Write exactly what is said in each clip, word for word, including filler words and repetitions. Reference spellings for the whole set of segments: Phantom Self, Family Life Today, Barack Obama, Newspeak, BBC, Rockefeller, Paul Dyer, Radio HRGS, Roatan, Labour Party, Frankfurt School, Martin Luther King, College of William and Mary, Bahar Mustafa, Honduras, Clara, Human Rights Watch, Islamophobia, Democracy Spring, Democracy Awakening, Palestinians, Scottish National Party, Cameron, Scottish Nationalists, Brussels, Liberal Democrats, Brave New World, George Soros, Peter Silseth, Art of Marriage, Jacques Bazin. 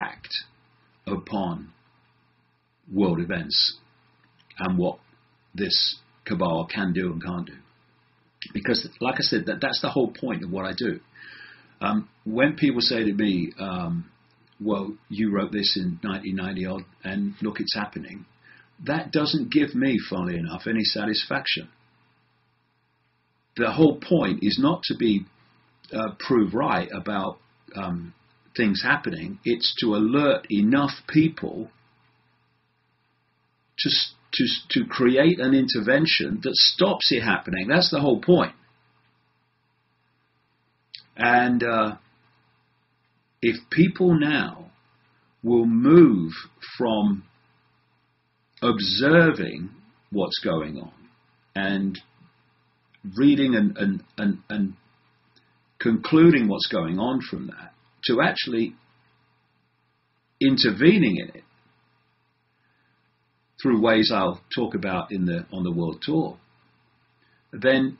act upon world events and what this cabal can do and can't do. Because, like I said, that, that's the whole point of what I do. Um, when people say to me, um, well, you wrote this in nineteen ninety odd and look, it's happening, that doesn't give me, funnily enough, any satisfaction. The whole point is not to be uh, proved right about um, things happening. It's to alert enough people to, to, to create an intervention that stops it happening. That's the whole point. And uh, if people now will move from observing what's going on and reading and, and, and, and concluding what's going on from that to actually intervening in it through ways I'll talk about in the on the world tour, then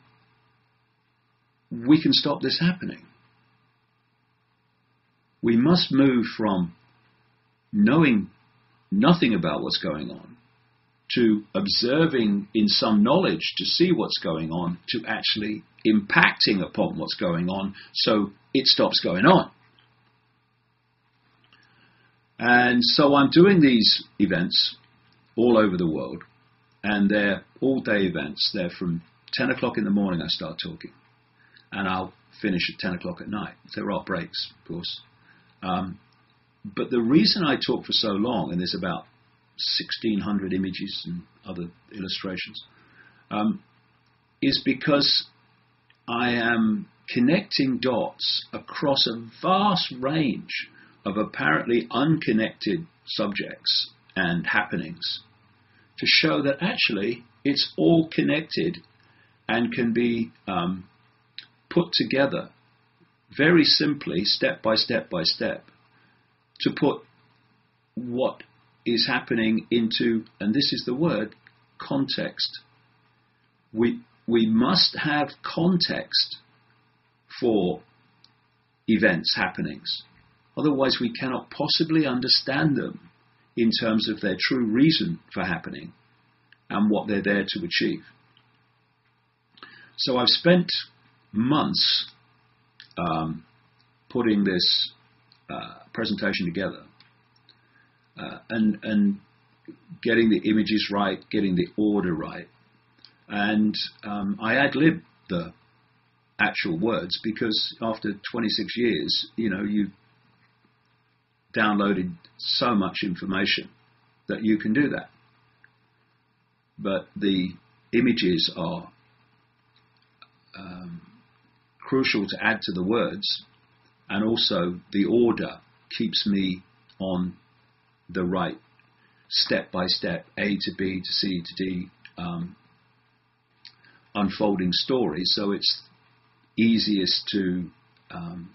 we can stop this happening. We must move from knowing nothing about what's going on to observing in some knowledge to see what's going on, to actually impacting upon what's going on so it stops going on. And so I'm doing these events all over the world, and they're all-day events. They're from ten o'clock in the morning I start talking, and I'll finish at ten o'clock at night. There are breaks, of course. Um, but the reason I talk for so long, and there's about sixteen hundred images and other illustrations, um, is because I am connecting dots across a vast range of apparently unconnected subjects and happenings to show that actually it's all connected and can be um, put together very simply, step by step by step, to put what is happening into, and this is the word, context. We, we must have context for events, happenings. Otherwise we cannot possibly understand them in terms of their true reason for happening and what they're there to achieve. So I've spent months um, putting this uh, presentation together. Uh, and, and getting the images right, getting the order right. And um, I ad-libbed the actual words because after twenty-six years, you know, you've downloaded so much information that you can do that. But the images are um, crucial to add to the words, and also the order keeps me on the right step by step, A to B to C to D um, unfolding story, so it's easiest to um,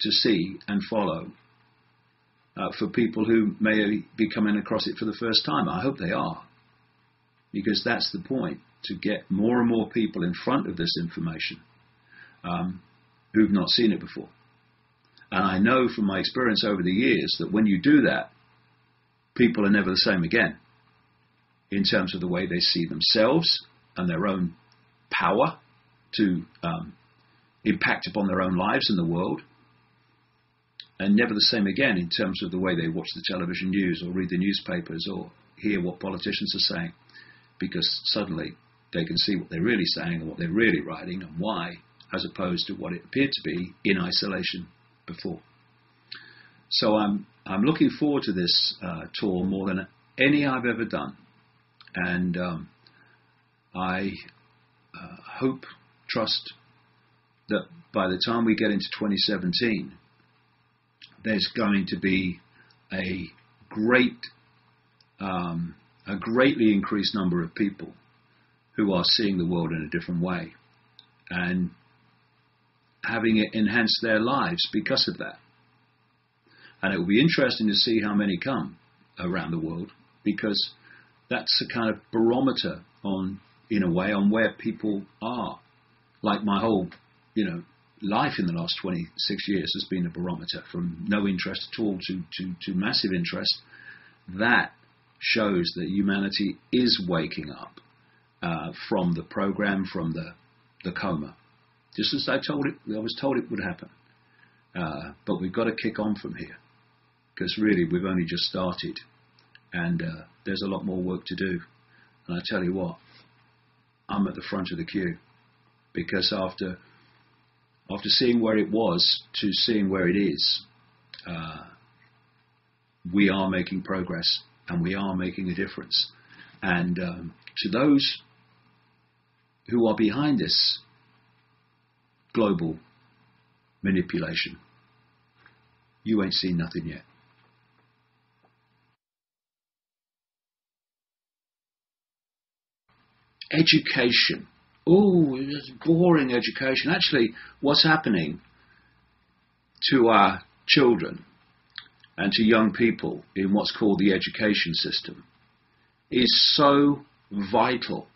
to see and follow uh, for people who may be coming across it for the first time. I hope they are, because that's the point, to get more and more people in front of this information um, who've not seen it before. And I know from my experience over the years that when you do that, people are never the same again in terms of the way they see themselves and their own power to um, impact upon their own lives in the world, and never the same again in terms of the way they watch the television news or read the newspapers or hear what politicians are saying, because suddenly they can see what they're really saying and what they're really writing and why, as opposed to what it appeared to be in isolation before. So I'm I'm looking forward to this uh, tour more than any I've ever done, and um, I uh, hope, trust that by the time we get into twenty seventeen, there's going to be a great um, a greatly increased number of people who are seeing the world in a different way and having it enhance their lives because of that. And it will be interesting to see how many come around the world, because that's a kind of barometer on, in a way, on where people are. Like my whole, you know, life in the last twenty-six years has been a barometer from no interest at all to, to, to massive interest. That shows that humanity is waking up uh, from the program, from the, the coma. Just as I told it, I was told it would happen. Uh, but we've got to kick on from here, because really we've only just started, and uh, there's a lot more work to do. And I tell you what, I'm at the front of the queue, because after after seeing where it was to seeing where it is, uh, we are making progress and we are making a difference. And um, to those who are behind this global manipulation, you ain't seen nothing yet. Education. Oh, it's boring education. Actually, what's happening to our children and to young people in what's called the education system is so vital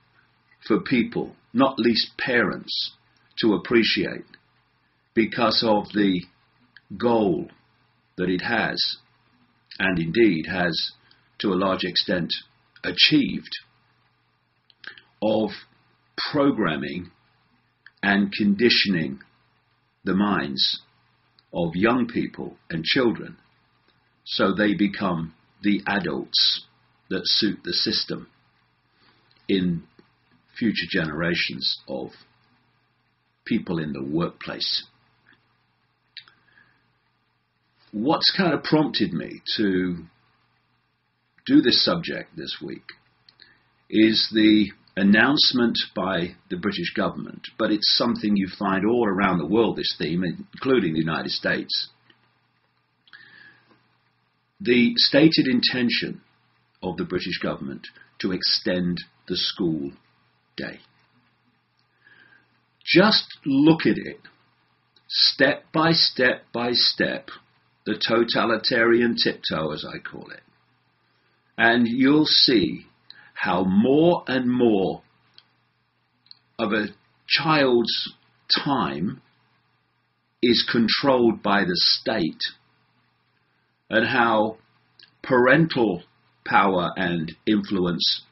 for people, not least parents, to appreciate, because of the goal that it has, and indeed has to a large extent achieved, of programming and conditioning the minds of young people and children so they become the adults that suit the system in future generations of people in the workplace. What's kind of prompted me to do this subject this week is the announcement by the British government, but it's something you find all around the world, this theme, including the United States. The stated intention of the British government to extend the school day. Just look at it, step by step by step, the totalitarian tiptoe, as I call it, and you'll see how more and more of a child's time is controlled by the state, and how parental power and influence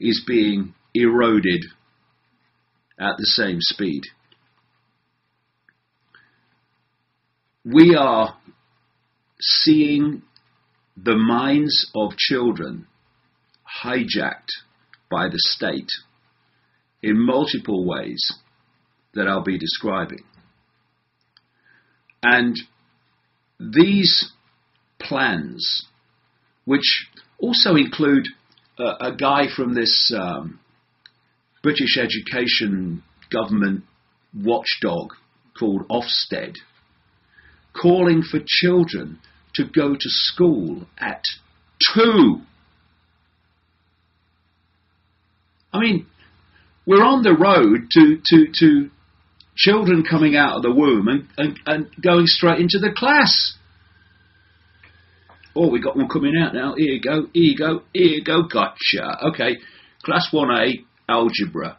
is being eroded at the same speed. We are seeing the minds of children hijacked by the state in multiple ways that I'll be describing. And these plans, which also include uh, a guy from this um, British education government watchdog called Ofsted, calling for children to go to school at two. I mean, we're on the road to, to, to children coming out of the womb and, and, and going straight into the class. Oh, we got one coming out now. Here you go, here you go, here you go, gotcha. Okay, class one A, algebra.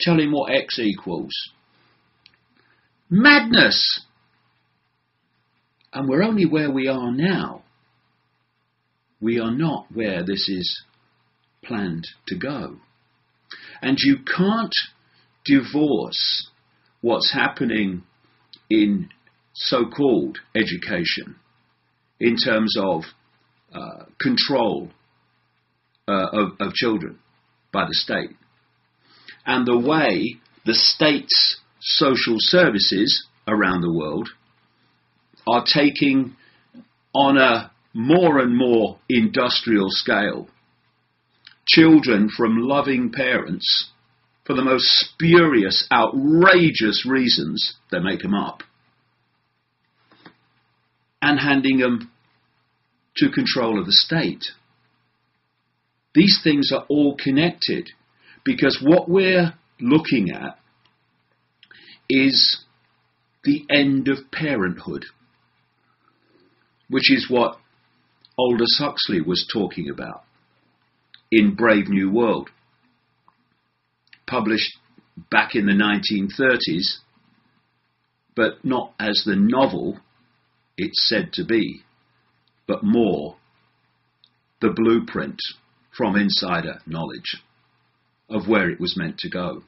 Tell him what X equals. Madness! And we're only where we are now. We are not where this is planned to go. And you can't divorce what's happening in so-called education in terms of uh, control uh, of, of children by the state, and the way the state's social services around the world are taking on a more and more industrial scale children from loving parents for the most spurious, outrageous reasons they make them up, and handing them to control of the state. These things are all connected, because what we're looking at is the end of parenthood, which is what Aldous Huxley was talking about in Brave New World, published back in the nineteen thirties but not as the novel it's said to be, but more the blueprint from insider knowledge of where it was meant to go.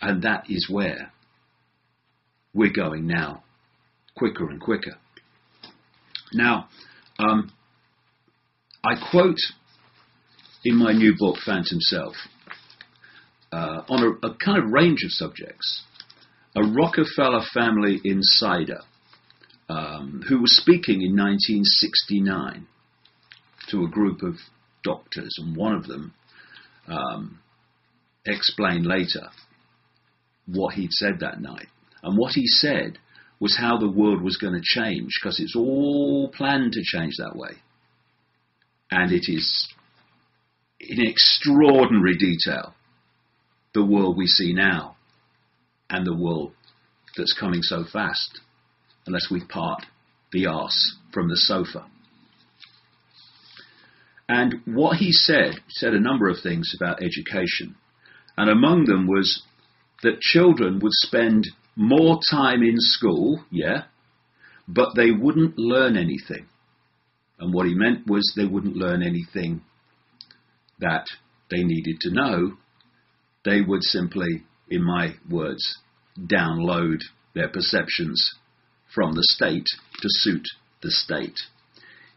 And that is where we're going now, quicker and quicker. Now, um, I quote in my new book, Phantom Self, uh, on a, a kind of range of subjects, a Rockefeller family insider um, who was speaking in nineteen sixty-nine to a group of doctors, and one of them um, explained later what he'd said that night. And what he said was how the world was going to change, because it's all planned to change that way. And it is, in extraordinary detail, the world we see now and the world that's coming so fast, unless we part the arse from the sofa. And what he said, said a number of things about education, and among them was that children would spend more time in school, yeah, but they wouldn't learn anything. And what he meant was they wouldn't learn anything that they needed to know. They would simply, in my words, download their perceptions from the state to suit the state.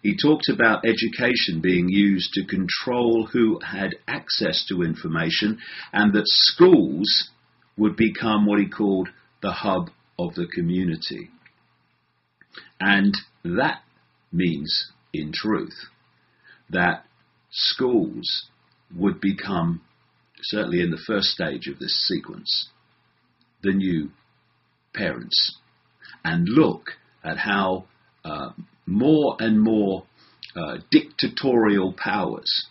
He talked about education being used to control who had access to information, and that schools would become what he called the hub of the community. And that means, in truth, that schools would become, certainly in the first stage of this sequence, the new parents. And look at how uh, more and more uh, dictatorial powers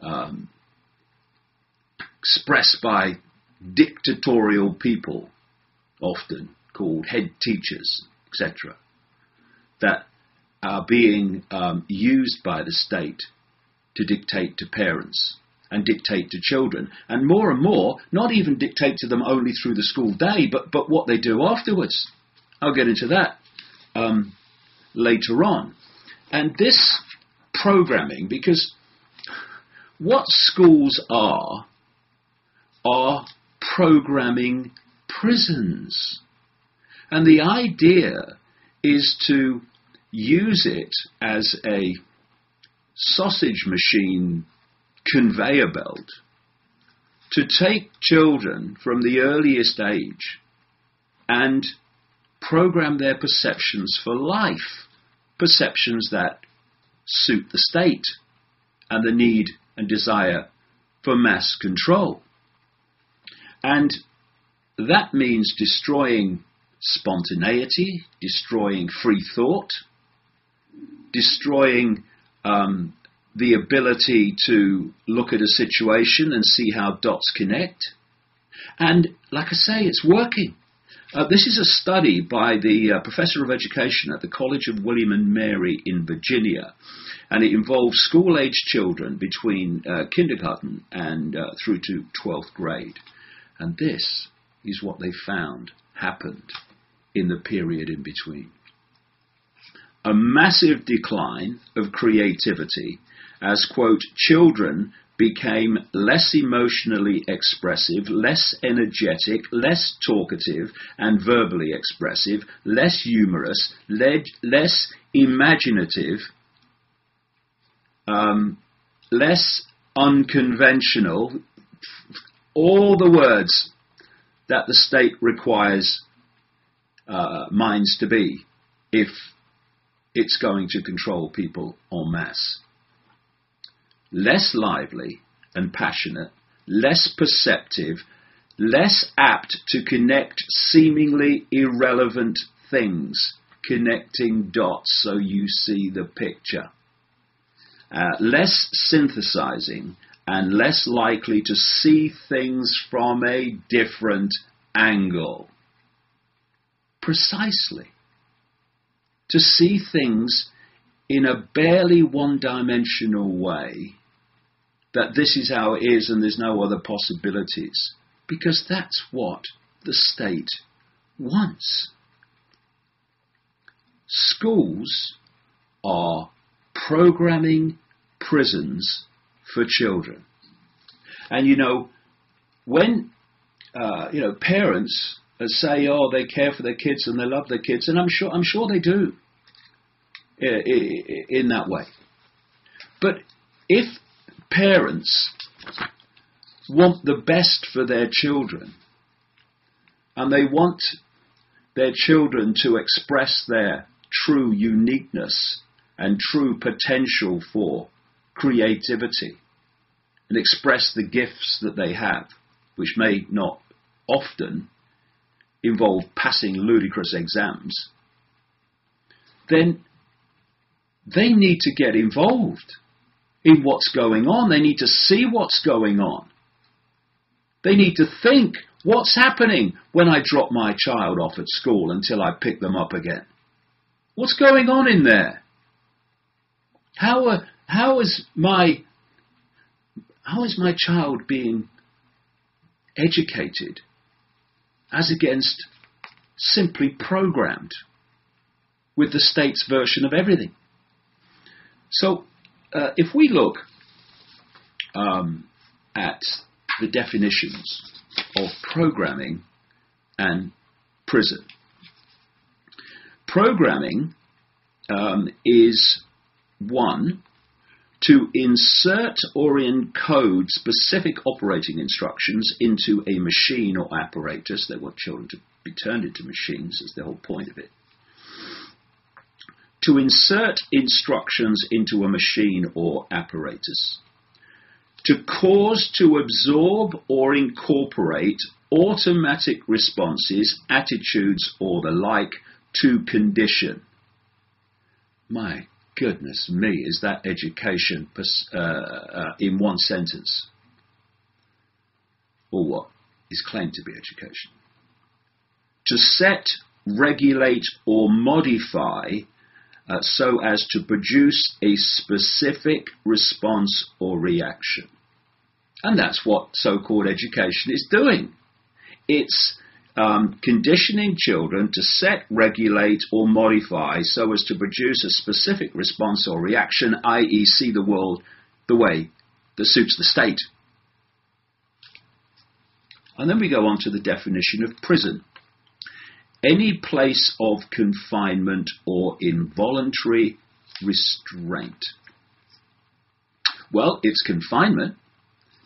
um, expressed by dictatorial people, often called head teachers, et cetera, that are being um, used by the state to dictate to parents and dictate to children, and more and more, not even dictate to them only through the school day, but, but what they do afterwards. I'll get into that um, later on. And this programming, because what schools are, are programming prisons. And the idea is to use it as a sausage machine conveyor belt to take children from the earliest age and program their perceptions for life, perceptions that suit the state and the need and desire for mass control. And that means destroying spontaneity, destroying free thought, destroying um, the ability to look at a situation and see how dots connect. And like I say, it's working. Uh, this is a study by the uh, Professor of Education at the College of William and Mary in Virginia, and it involves school-age children between uh, kindergarten and uh, through to twelfth grade. And this is what they found happened in the period in between. A massive decline of creativity as, quote, children became less emotionally expressive, less energetic, less talkative and verbally expressive, less humorous, less imaginative, um, less unconventional, all the words that the state requires uh, minds to be if it's going to control people en masse. Less lively and passionate, less perceptive, less apt to connect seemingly irrelevant things, connecting dots so you see the picture. Uh, less synthesizing, and less likely to see things from a different angle. Precisely. To see things in a barely one-dimensional way, that this is how it is and there's no other possibilities, because that's what the state wants. schools are programming prisons for children. And, you know, when, uh, you know, parents say, oh, they care for their kids and they love their kids, and I'm sure, I'm sure they do in that way. But if parents want the best for their children and they want their children to express their true uniqueness and true potential for creativity and express the gifts that they have, which may not often involve passing ludicrous exams, then they need to get involved in what's going on. They need to see what's going on. They need to think, what's happening when I drop my child off at school until I pick them up again? What's going on in there? How, uh, how is my, how is my child being educated as against simply programmed with the state's version of everything? So uh, if we look um, at the definitions of programming and prison. Programming um, is, one, to insert or encode specific operating instructions into a machine or apparatus. They want children to be turned into machines, is the whole point of it. To insert instructions into a machine or apparatus. To cause to absorb or incorporate automatic responses, attitudes, or the like to condition. My goodness me, is that education uh, uh, in one sentence? Or what is claimed to be education? To set, regulate, or modify Uh, so as to produce a specific response or reaction. And that's what so-called education is doing. It's um, conditioning children to set, regulate, or modify so as to produce a specific response or reaction, that is see the world the way that suits the state. And then we go on to the definition of prison. Any place of confinement or involuntary restraint. Well, it's confinement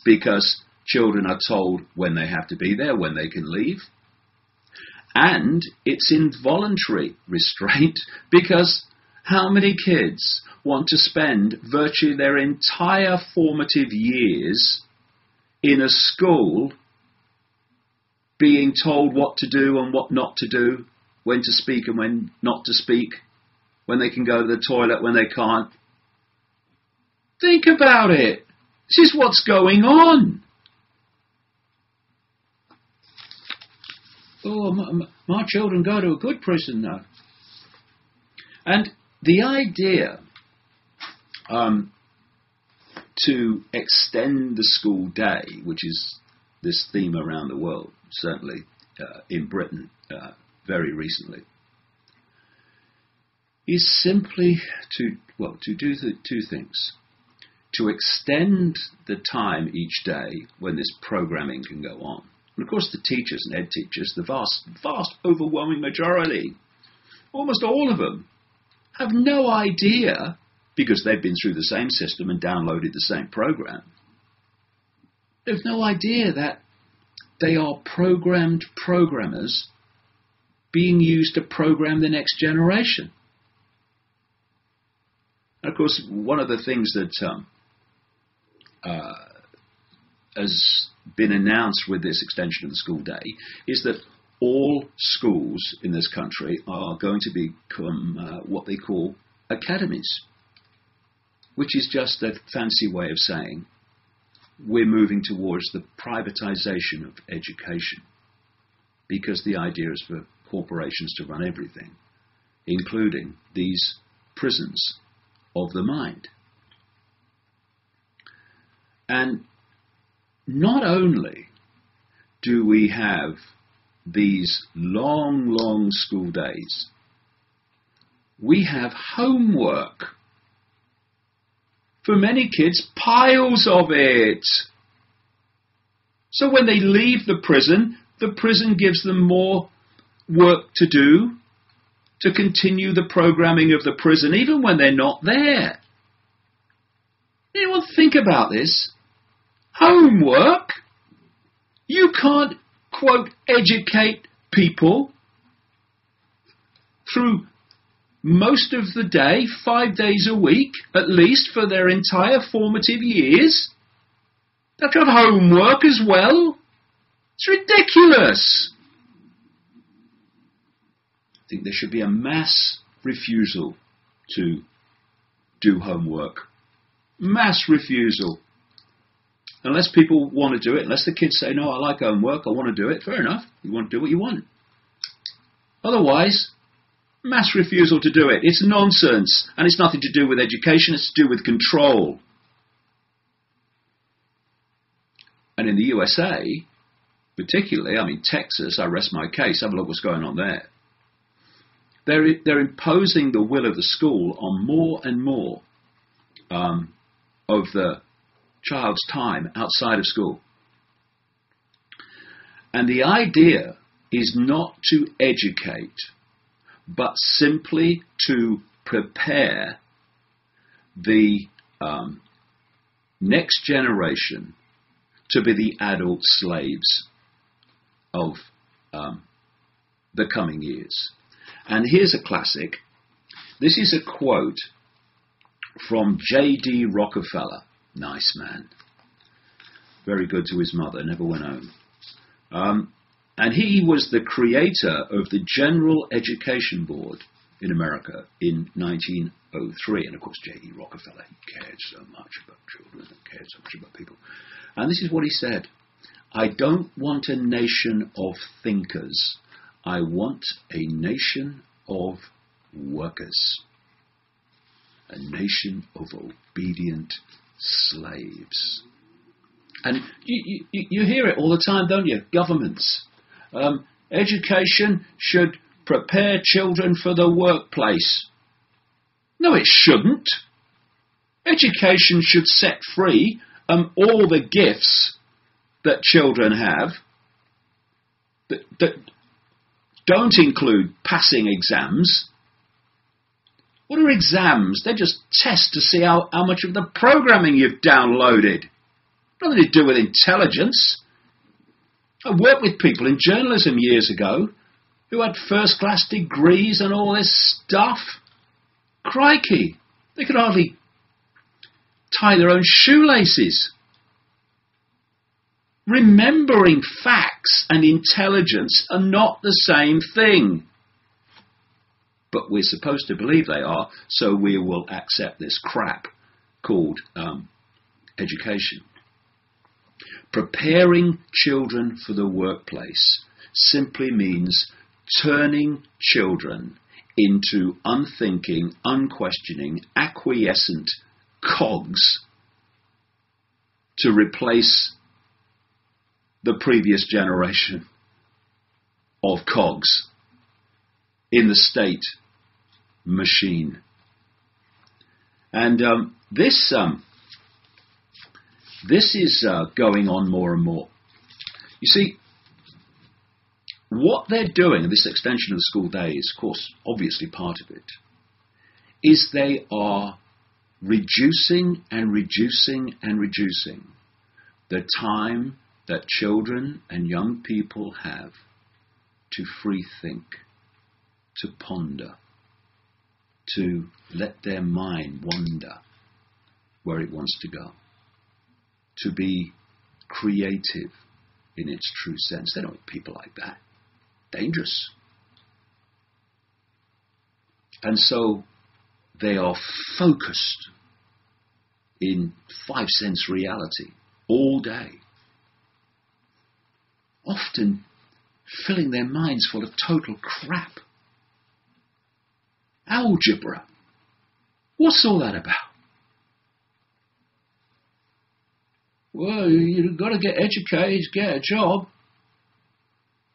because children are told when they have to be there, when they can leave. And it's involuntary restraint because how many kids want to spend virtually their entire formative years in a school being told what to do and what not to do, when to speak and when not to speak, when they can go to the toilet, when they can't. Think about it. This is what's going on. Oh, my, my children go to a good prison now. And the idea um, to extend the school day, which is this theme around the world, certainly uh, in Britain uh, very recently, is simply to, well, to do the two things. To extend the time each day when this programming can go on. And of course the teachers and head teachers, the vast, vast overwhelming majority, almost all of them, have no idea, because they've been through the same system and downloaded the same program, they've no idea that they are programmed programmers being used to program the next generation. And of course, one of the things that um, uh, has been announced with this extension of the school day is that all schools in this country are going to become uh, what they call academies, which is just a fancy way of saying we're moving towards the privatization of education, because the idea is for corporations to run everything, including these prisons of the mind. And not only do we have these long, long school days we have homework. For many kids, piles of it. So when they leave the prison, the prison gives them more work to do to continue the programming of the prison, even when they're not there. Anyone think about this? Homework? You can't, quote, educate people through most of the day, five days a week, at least for their entire formative years. They've got homework as well. It's ridiculous. I think there should be a mass refusal to do homework. Mass refusal. Unless people want to do it, unless the kids say, no, I like homework, I want to do it, fair enough, you want to do what you want. Otherwise, mass refusal to do it. It's nonsense, and it's nothing to do with education, it's to do with control. And in the U S A, particularly, I mean, Texas, I rest my case, have a look what's going on there. They're, they're imposing the will of the school on more and more um, of the child's time outside of school. And the idea is not to educate, but simply to prepare the um, next generation to be the adult slaves of um, the coming years. And here's a classic. This is a quote from J D Rockefeller. Nice man. Very good to his mother, never went home. Um, and he was the creator of the General Education Board in America in nineteen oh three. And of course, J D Rockefeller, he cared so much about children, and cared so much about people. And this is what he said. I don't want a nation of thinkers. I want a nation of workers. A nation of obedient slaves. And you, you, you hear it all the time, don't you? Governments. Um, education should prepare children for the workplace. No, it shouldn't. Education should set free um, all the gifts that children have that, that don't include passing exams. What are exams? They're just tests to see how, how much of the programming you've downloaded. Nothing to do with intelligence. I worked with people in journalism years ago who had first-class degrees and all this stuff. Crikey, they could hardly tie their own shoelaces. Remembering facts and intelligence are not the same thing. But we're supposed to believe they are, so we will accept this crap called um, education. Preparing children for the workplace simply means turning children into unthinking, unquestioning, acquiescent cogs to replace the previous generation of cogs in the state machine. And um, this um, this is uh, going on more and more. You see, what they're doing, this extension of the school day is, of course, obviously part of it, is they are reducing and reducing and reducing the time that children and young people have to free think, to ponder, to let their mind wander where it wants to go, to be creative in its true sense. They don't want people like that. Dangerous. And so they are focused in five sense reality all day, often filling their minds full of total crap. Algebra. What's all that about? Well, you've got to get educated, get a job.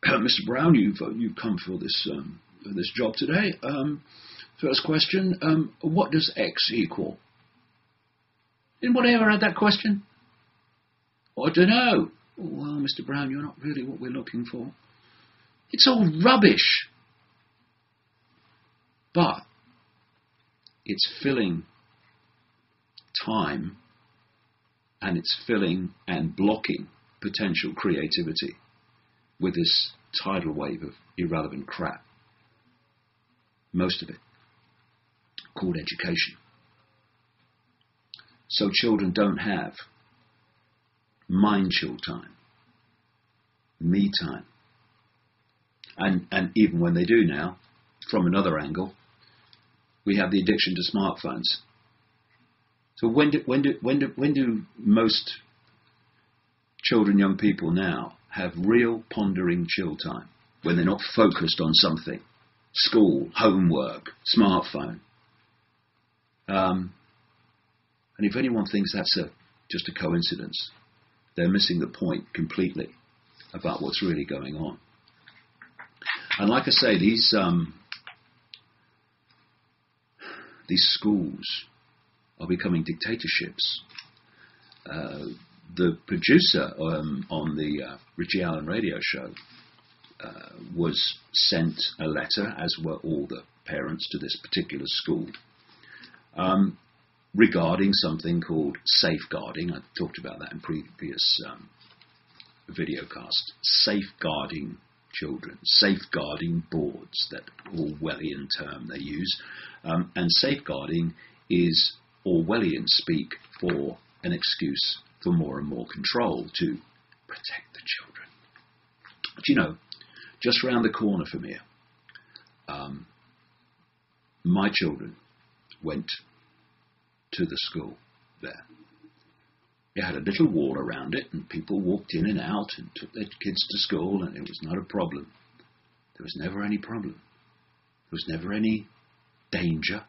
Mister Brown, you've, you've come for this, um, this job today. Um, First question, um, what does X equal? Anyone ever had that question? I don't know. Well, Mister Brown, you're not really what we're looking for. It's all rubbish. But it's filling time and it's filling and blocking potential creativity with this tidal wave of irrelevant crap. Most of it called education. So children don't have mind chill time, me time. And, and even when they do now, from another angle, we have the addiction to smartphones. So when do, when do, when do, when do most children, young people now have real pondering chill time when they're not focused on something? School, homework, smartphone. Um, and if anyone thinks that's a, just a coincidence, they're missing the point completely about what's really going on. And like I say, these um, these schools are becoming dictatorships. Uh, the producer um, on the uh, Richie Allen radio show uh, was sent a letter, as were all the parents to this particular school, um, regarding something called safeguarding. I talked about that in previous um, video cast. Safeguarding children, safeguarding boards, that Orwellian term they use, um, and safeguarding is Orwellian speak for an excuse for more and more control to protect the children. But you know, just round the corner from here, um, my children went to the school there. It had a little wall around it and people walked in and out and took their kids to school and it was not a problem. There was never any problem. There was never any danger,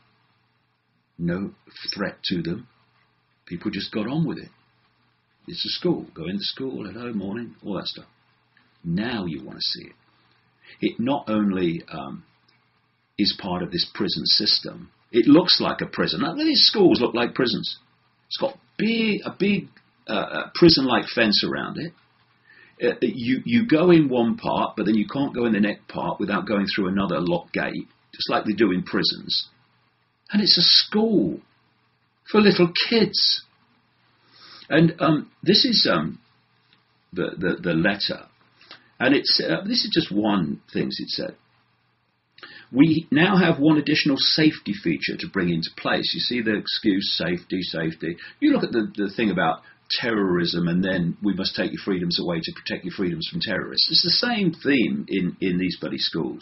no threat to them. People just got on with it. It's a school, go into school, hello, morning, all that stuff. Now you want to see it. It not only um, is part of this prison system, it looks like a prison. Now, these schools look like prisons. It's got big, a big uh, prison-like fence around it. Uh, you, you go in one part, but then you can't go in the next part without going through another locked gate, just like they do in prisons. And it's a school for little kids. And um, this is um, the, the, the letter. And it's, uh, this is just one thing it said. We now have one additional safety feature to bring into place. You see the excuse, safety, safety. You look at the, the thing about terrorism and then we must take your freedoms away to protect your freedoms from terrorists. It's the same theme in, in these bloody schools.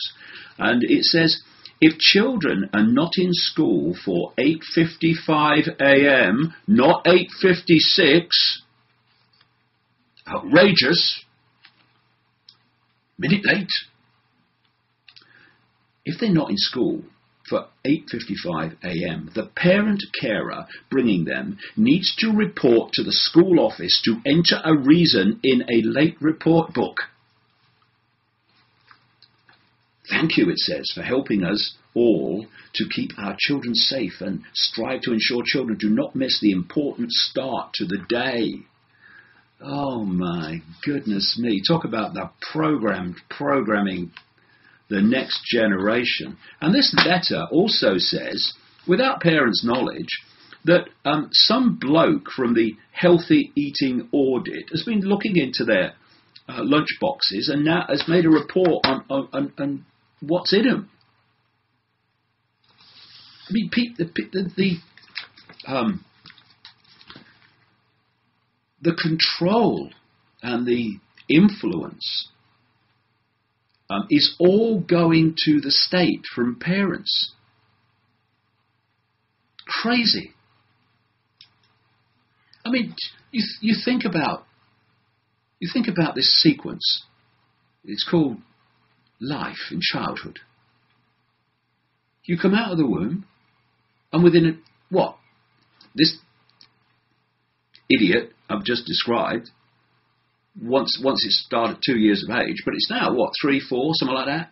And it says, if children are not in school for eight fifty-five a m, not eight fifty-six, outrageous, minute late. If they're not in school for eight fifty-five a m, the parent carer bringing them needs to report to the school office to enter a reason in a late report book. Thank you, it says, for helping us all to keep our children safe and strive to ensure children do not miss the important start to the day. Oh my goodness me. Talk about the programmed programming. The next generation. And this letter also says, without parents' knowledge, that um, some bloke from the Healthy Eating Audit has been looking into their uh, lunch boxes and now has made a report on, on, on, on what's in them. I mean, Pete, the, the, the, um, the control and the influence Um, is all going to the state from parents. Crazy. I mean, you th you think about you think about this sequence. It's called life in childhood. You come out of the womb, and within a, what this idiot I've just described. Once, once it started two years of age, but it's now, what, three, four, something like that?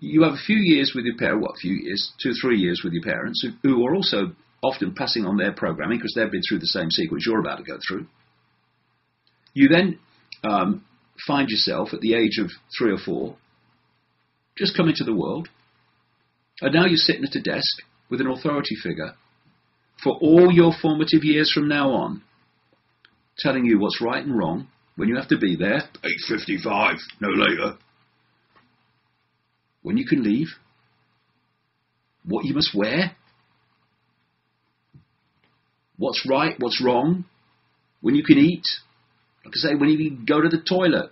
you have a few years with your parents, what, a few years, two, three years with your parents, who, who are also often passing on their programming because they've been through the same sequence you're about to go through. You then um, find yourself at the age of three or four, just coming to the world, and now you're sitting at a desk with an authority figure for all your formative years from now on, telling you what's right and wrong, when you have to be there, eight fifty-five, no later, when you can leave, what you must wear, what's right, what's wrong, when you can eat, like I say, when you can go to the toilet.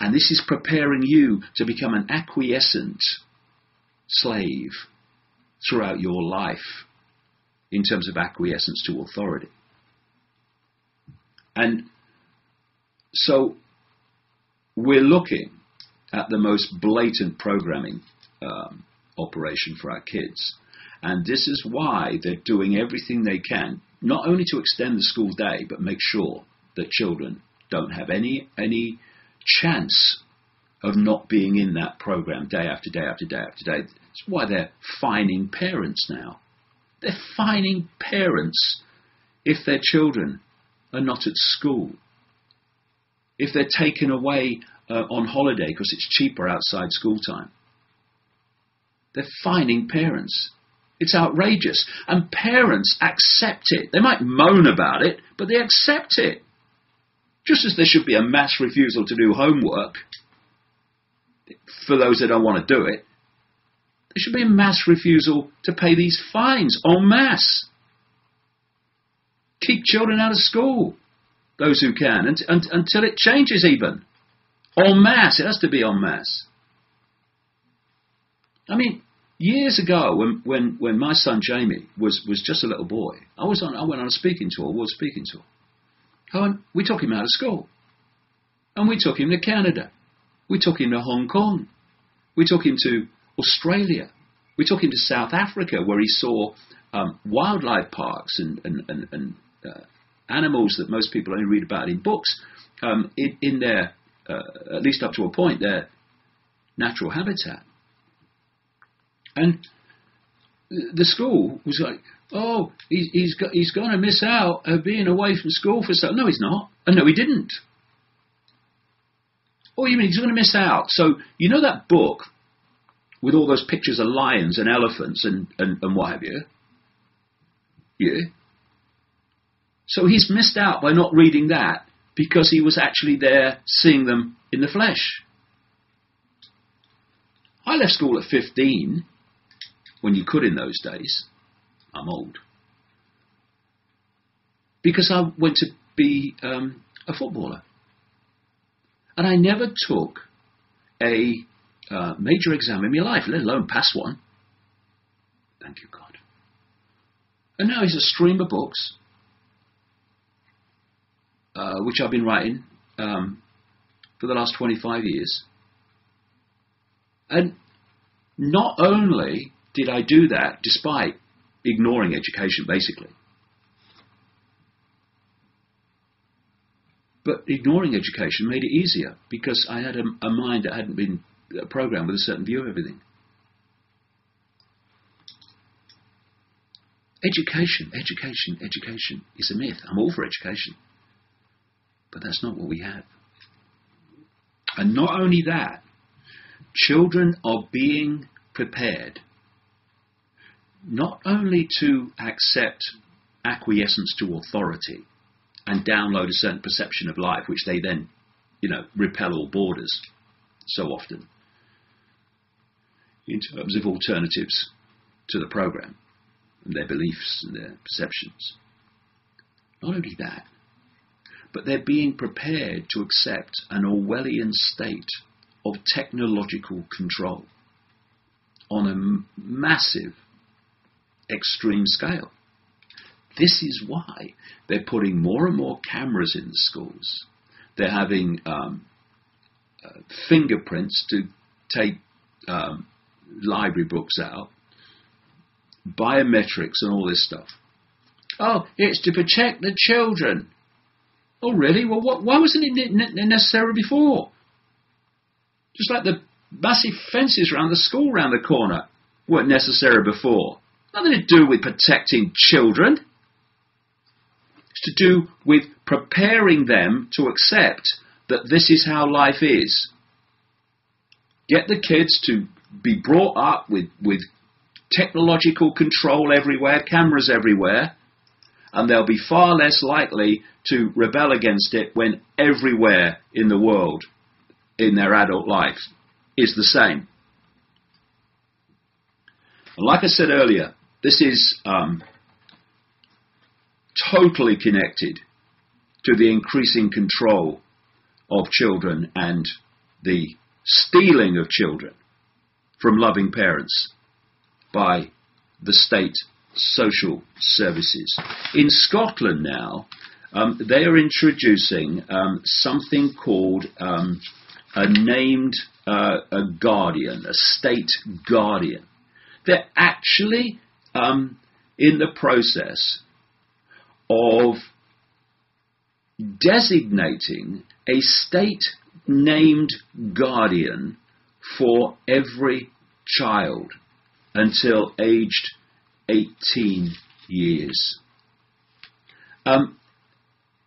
And this is preparing you to become an acquiescent slave throughout your life in terms of acquiescence to authority. And so we're looking at the most blatant programming um, operation for our kids. And this is why they're doing everything they can, not only to extend the school day, but make sure that children don't have any any chance of not being in that program day after day after day after day. That's why they're fining parents now. They're fining parents if their children are not at school, if they're taken away uh, on holiday because it's cheaper outside school time. They're fining parents. It's outrageous. And parents accept it. They might moan about it, but they accept it. Just as there should be a mass refusal to do homework for those that don't want to do it, there should be a mass refusal to pay these fines en masse. Keep children out of school, those who can, and, and, until it changes even. En masse. It has to be en masse. I mean, years ago, when, when, when my son Jamie was, was just a little boy, I, was on, I went on a speaking tour, a world speaking tour. And we took him out of school. And we took him to Canada. We took him to Hong Kong. We took him to Australia. We took him to South Africa, where he saw um, wildlife parks and, and, and, and uh, animals that most people only read about in books, um, in, in their, uh, at least up to a point, their natural habitat. And the school was like, oh, he's, he's, got, he's going to miss out on being away from school for so. No, he's not. And no, he didn't. Oh, you mean he's going to miss out. So, you know that book with all those pictures of lions and elephants and, and, and what have you? Yeah. So he's missed out by not reading that because he was actually there seeing them in the flesh. I left school at fifteen, when you could in those days. I'm old. Because I went to be um, a footballer. And I never took a uh, major exam in my life, let alone pass one. Thank you, God. And now he's a stream of books, uh, which I've been writing um, for the last twenty-five years. And not only did I do that, despite ignoring education, basically. But ignoring education made it easier because I had a, a mind that hadn't been programmed with a certain view of everything. Education, education, education is a myth. I'm all for education. But that's not what we have. And not only that, children are being prepared not only to accept acquiescence to authority and download a certain perception of life, which they then, you know, repel all borders so often in terms of alternatives to the program and their beliefs and their perceptions. Not only that, but they're being prepared to accept an Orwellian state of technological control on a massive extreme scale. This is why they're putting more and more cameras in the schools. They're having um, uh, fingerprints to take um, library books out, biometrics and all this stuff. Oh, it's to protect the children. Oh, really? Well, what, why wasn't it necessary before? Just like the Massive fences round the school round the corner weren't necessary before. Nothing to do with protecting children. It's to do with preparing them to accept that this is how life is. Get the kids to be brought up with, with technological control everywhere, cameras everywhere, and they'll be far less likely to rebel against it when everywhere in the world, in their adult life, is the same. Like I said earlier, this is um, totally connected to the increasing control of children and the stealing of children from loving parents by the state social services. In Scotland now, um, they are introducing um, something called um, a named uh, a guardian, a state guardian. They're actually um, in the process of designating a state-named guardian for every child until aged eighteen years. Um,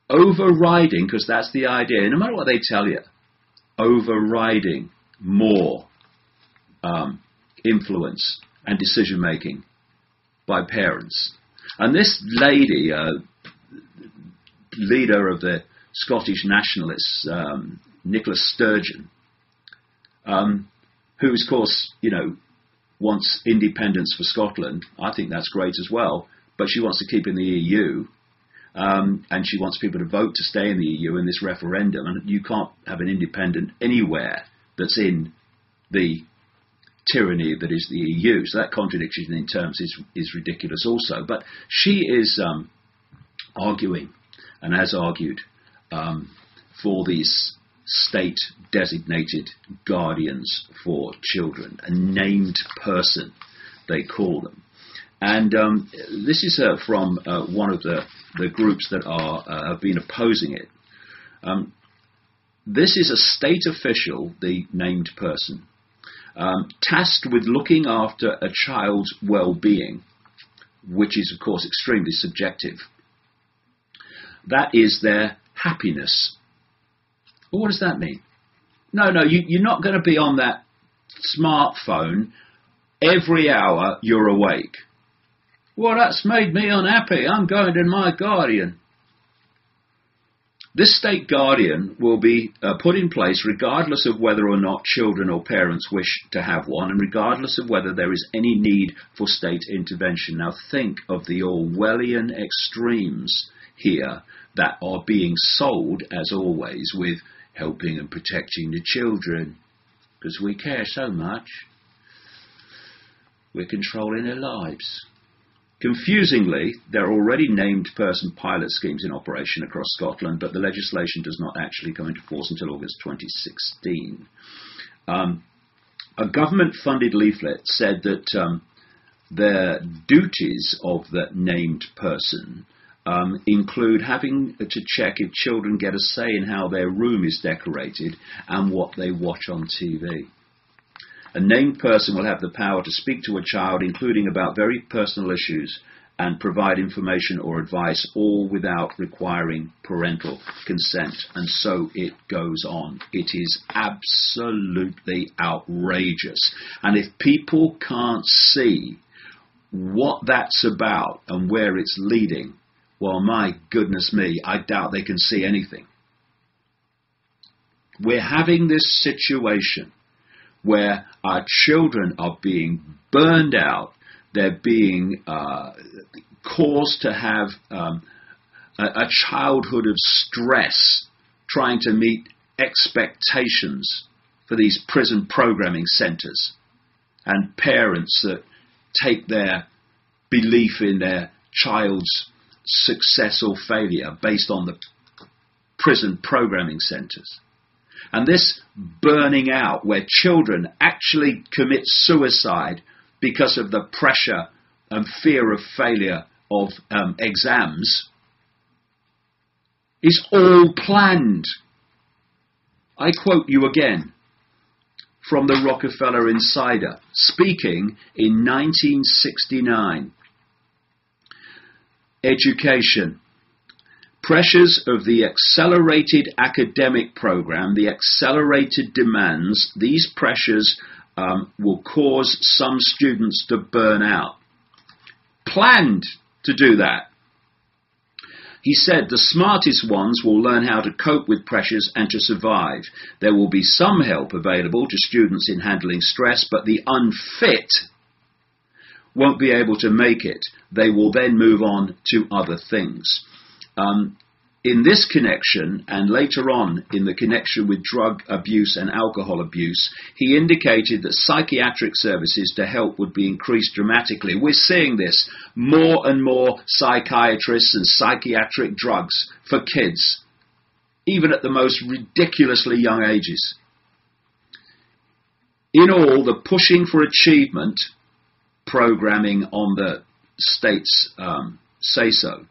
overriding, because that's the idea, no matter what they tell you, overriding more um, influence and decision-making by parents. And this lady, uh, leader of the Scottish Nationalists, um, Nicola Sturgeon, um, who, of course, you know, wants independence for Scotland. I think that's great as well, but she wants to keep in the E U, um, and she wants people to vote to stay in the E U in this referendum, and you can't have an independent anywhere that's in the tyranny that is the E U. So that contradiction in terms is, is ridiculous also. But she is um, arguing, and has argued, um, for these state-designated guardians for children, a named person, they call them. And um, this is uh, from uh, one of the, the groups that are uh, have been opposing it. Um, this is a state official, the named person, Um, tasked with looking after a child's well-being, which is of course extremely subjective. That is their happiness. Well, what does that mean? No, no, you, you're not going to be on that smartphone every hour you're awake. Well, that's made me unhappy. I'm going to my guardian. This state guardian will be uh, put in place regardless of whether or not children or parents wish to have one, and regardless of whether there is any need for state intervention. Now think of the Orwellian extremes here that are being sold, as always, with helping and protecting the children, because we care so much. We're controlling their lives. Confusingly, there are already named person pilot schemes in operation across Scotland, but the legislation does not actually come into force until August twenty sixteen. Um, a government-funded leaflet said that um, the duties of the named person um, include having to check if children get a say in how their room is decorated and what they watch on T V. A named person will have the power to speak to a child, including about very personal issues, and provide information or advice, all without requiring parental consent. And so it goes on. It is absolutely outrageous. And if people can't see what that's about and where it's leading, well, my goodness me, I doubt they can see anything. We're having this situation where our children are being burned out, they're being uh, caused to have um, a, a childhood of stress, trying to meet expectations for these prison programming centres, and parents that take their belief in their child's success or failure based on the prison programming centres. And this burning out, where children actually commit suicide because of the pressure and fear of failure of um, exams, is all planned. I quote you again. from the Rockefeller Insider, speaking in nineteen sixty-nine. Education. Pressures of the accelerated academic program, the accelerated demands, these pressures um, will cause some students to burn out. Planned to do that. He said the smartest ones will learn how to cope with pressures and to survive. There will be some help available to students in handling stress, but the unfit won't be able to make it. They will then move on to other things. Um, in this connection, and later on in the connection with drug abuse and alcohol abuse, he indicated that psychiatric services to help would be increased dramatically. We're seeing this, more and more psychiatrists and psychiatric drugs for kids, even at the most ridiculously young ages. In all, the pushing for achievement programming on the state's um, say-so.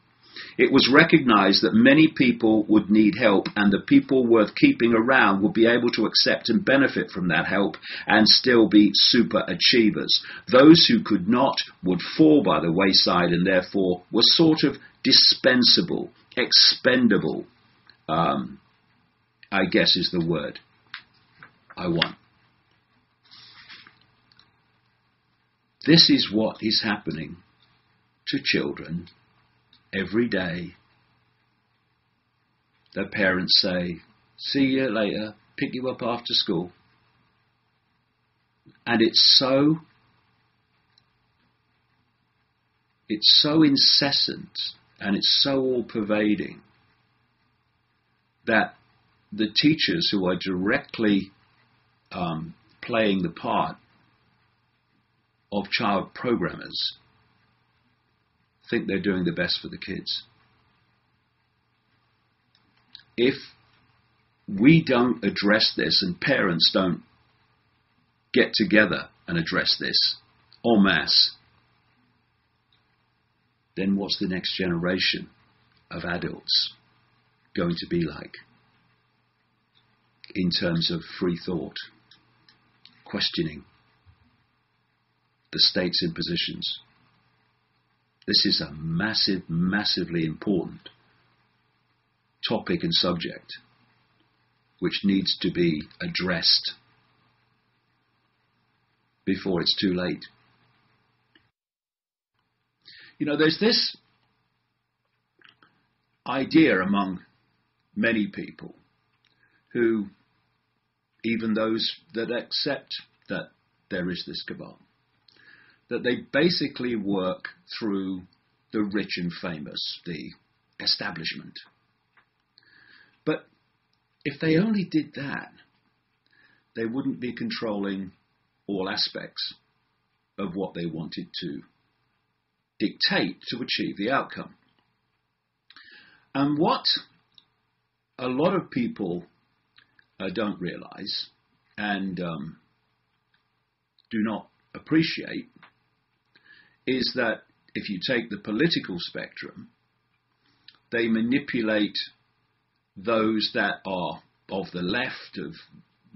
It was recognized that many people would need help, and the people worth keeping around would be able to accept and benefit from that help and still be super achievers. Those who could not would fall by the wayside and therefore were sort of dispensable, expendable, um, I guess is the word I want. This is what is happening to children every day. Their parents say, see you later, pick you up after school. And it's so, it's so incessant and it's so all-pervading that the teachers who are directly um, playing the part of child programmers think they're doing the best for the kids. If we don't address this and parents don't get together and address this en masse, then what's the next generation of adults going to be like in terms of free thought, questioning the state's impositions? This is a massive, massively important topic and subject which needs to be addressed before it's too late. You know, there's this idea among many people who, even those that accept that there is this cabal, that they basically work through the rich and famous, the establishment. But if they only did that, they wouldn't be controlling all aspects of what they wanted to dictate to achieve the outcome. And what a lot of people uh, don't realize and um, do not appreciate is that if you take the political spectrum, they manipulate those that are of the left, of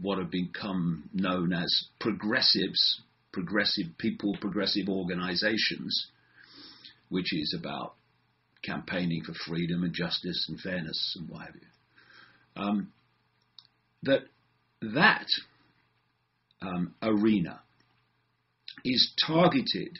what have become known as progressives, progressive people, progressive organizations, which is about campaigning for freedom and justice and fairness and what have you. Um, that that um, arena is targeted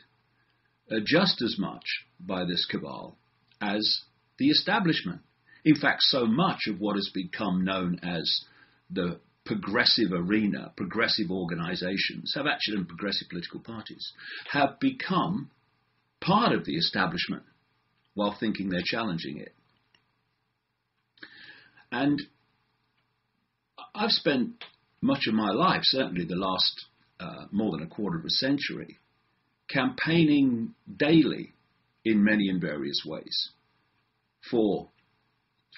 Uh, just as much by this cabal as the establishment. In fact, so much of what has become known as the progressive arena, progressive organizations, have actually, and progressive political parties, have become part of the establishment while thinking they're challenging it. And I've spent much of my life, certainly the last uh, more than a quarter of a century, campaigning daily in many and various ways for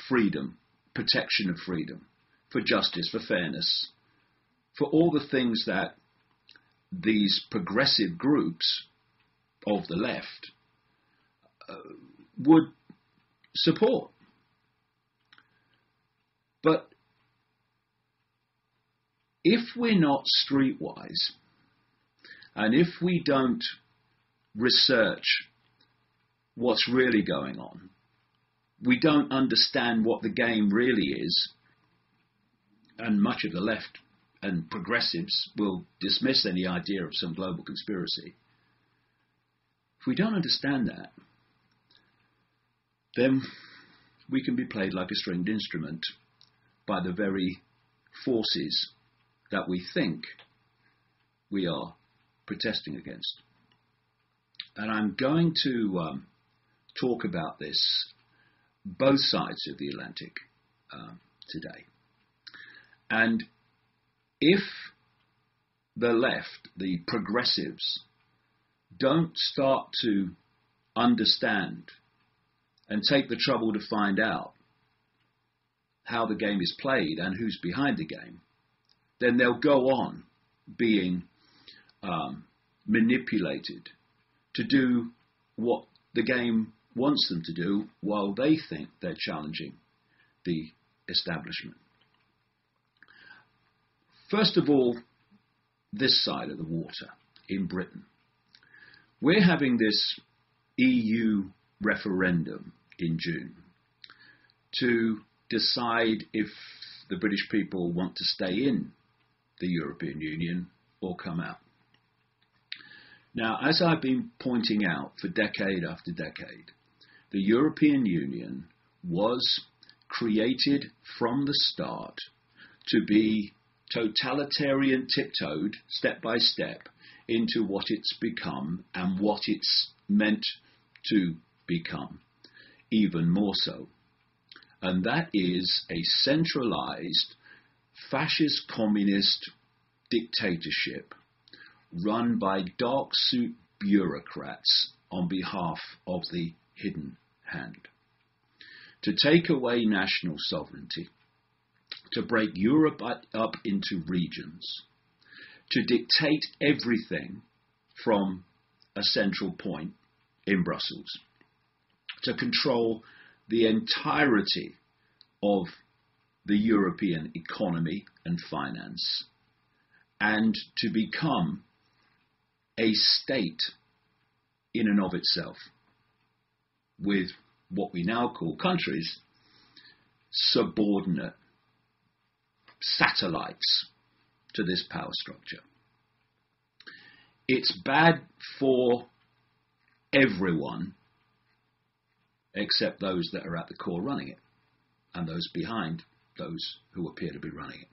freedom, protection of freedom, for justice, for fairness, for all the things that these progressive groups of the left uh, would support. But if we're not streetwise, and if we don't research what's really going on, we don't understand what the game really is, and much of the left and progressives will dismiss any idea of some global conspiracy. If we don't understand that, then we can be played like a stringed instrument by the very forces that we think we are protesting against. And I'm going to um, talk about this, both sides of the Atlantic, uh, today. And if the left, the progressives, don't start to understand and take the trouble to find out how the game is played and who's behind the game, then they'll go on being um, manipulated to do what the game wants them to do while they think they're challenging the establishment. First of all, this side of the water in Britain. We're having this E U referendum in June to decide if the British people want to stay in the European Union or come out. Now, as I've been pointing out for decade after decade, the European Union was created from the start to be totalitarian, tiptoed step by step into what it's become and what it's meant to become, even more so. And that is a centralized fascist communist dictatorship run by dark suit bureaucrats on behalf of the hidden hand, to take away national sovereignty, to break Europe up into regions, to dictate everything from a central point in Brussels, to control the entirety of the European economy and finance, and to become a state in and of itself, with what we now call countries, subordinate satellites to this power structure. It's bad for everyone except those that are at the core running it, and those behind, those who appear to be running it.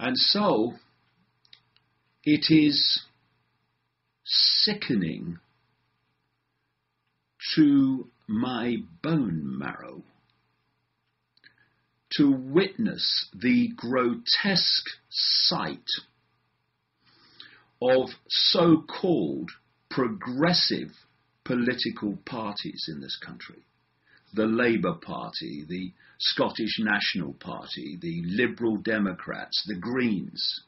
And so it is sickening to my bone marrow to witness the grotesque sight of so-called progressive political parties in this country. The Labour Party, the Scottish National Party, the Liberal Democrats, the Greens,